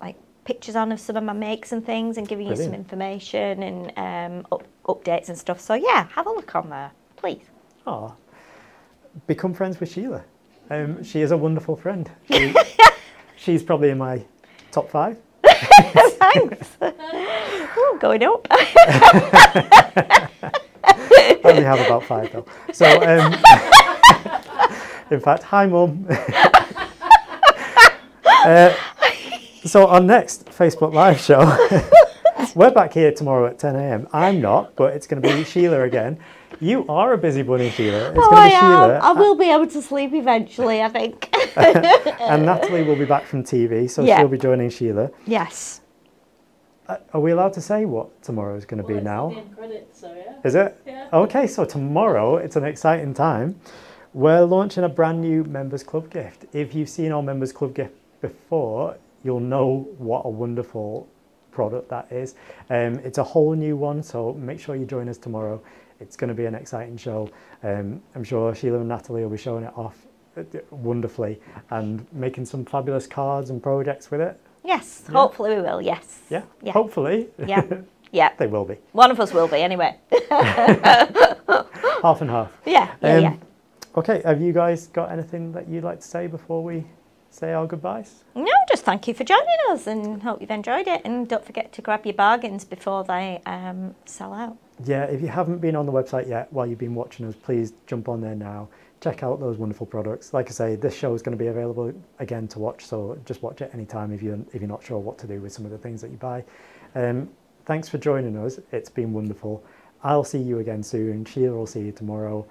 like pictures on of some of my makes and things, and giving you some information and updates and stuff. So yeah, have a look on there, please. Oh, become friends with Sheila. She is a wonderful friend. She's probably in my top 5. Thanks. Ooh, going up. I only have about 5 though. So, in fact, hi Mum. So our next Facebook Live show, we're back here tomorrow at 10 AM. I'm not, but it's going to be Sheila again. You are a busy bunny, Sheila. It's going to be Sheila. I will be able to sleep eventually, I think. And Natalie will be back from TV, so yeah, she'll be joining Sheila. Yes. Are we allowed to say what tomorrow is going to be now? It's the end, so yeah. Is it? Yeah. Okay, so tomorrow, it's an exciting time. We're launching a brand new Members Club gift. If you've seen our Members Club gift before, you'll know what a wonderful product that is. It's a whole new one, so make sure you join us tomorrow. It's going to be an exciting show. I'm sure Sheila and Natalie will be showing it off wonderfully and making some fabulous cards and projects with it. Yes, yeah. Hopefully we will, yes. Yeah, yeah. Hopefully. Yeah, yeah. They will be. One of us will be, anyway. Half and half. Yeah, yeah, yeah. Okay, have you guys got anything that you'd like to say before we say our goodbyes? No, just thank you for joining us and hope you've enjoyed it. And don't forget to grab your bargains before they sell out. Yeah, if you haven't been on the website yet while you've been watching us, please jump on there now. Check out those wonderful products. Like I say, this show is going to be available again to watch, so just watch it anytime if you're not sure what to do with some of the things that you buy. Thanks for joining us. It's been wonderful. I'll see you again soon. Sheila will see you tomorrow.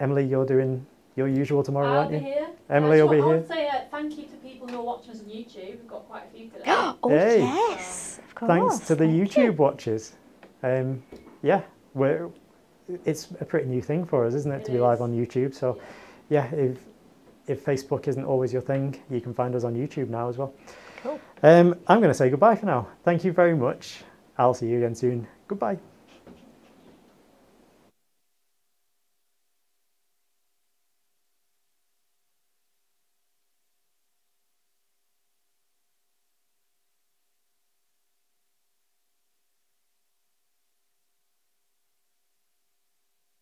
Emily, you're doing your usual tomorrow, aren't you? I'll be here. Emily will be here. I'll say thank you to people who are watching us on YouTube. We've got quite a few today. Oh, hey. Yes, of course. Thanks to the YouTube watchers. Yeah, it's a pretty new thing for us, isn't it, to be live on YouTube. So, yeah, if Facebook isn't always your thing, you can find us on YouTube now as well. Cool. I'm going to say goodbye for now. Thank you very much. I'll see you again soon. Goodbye.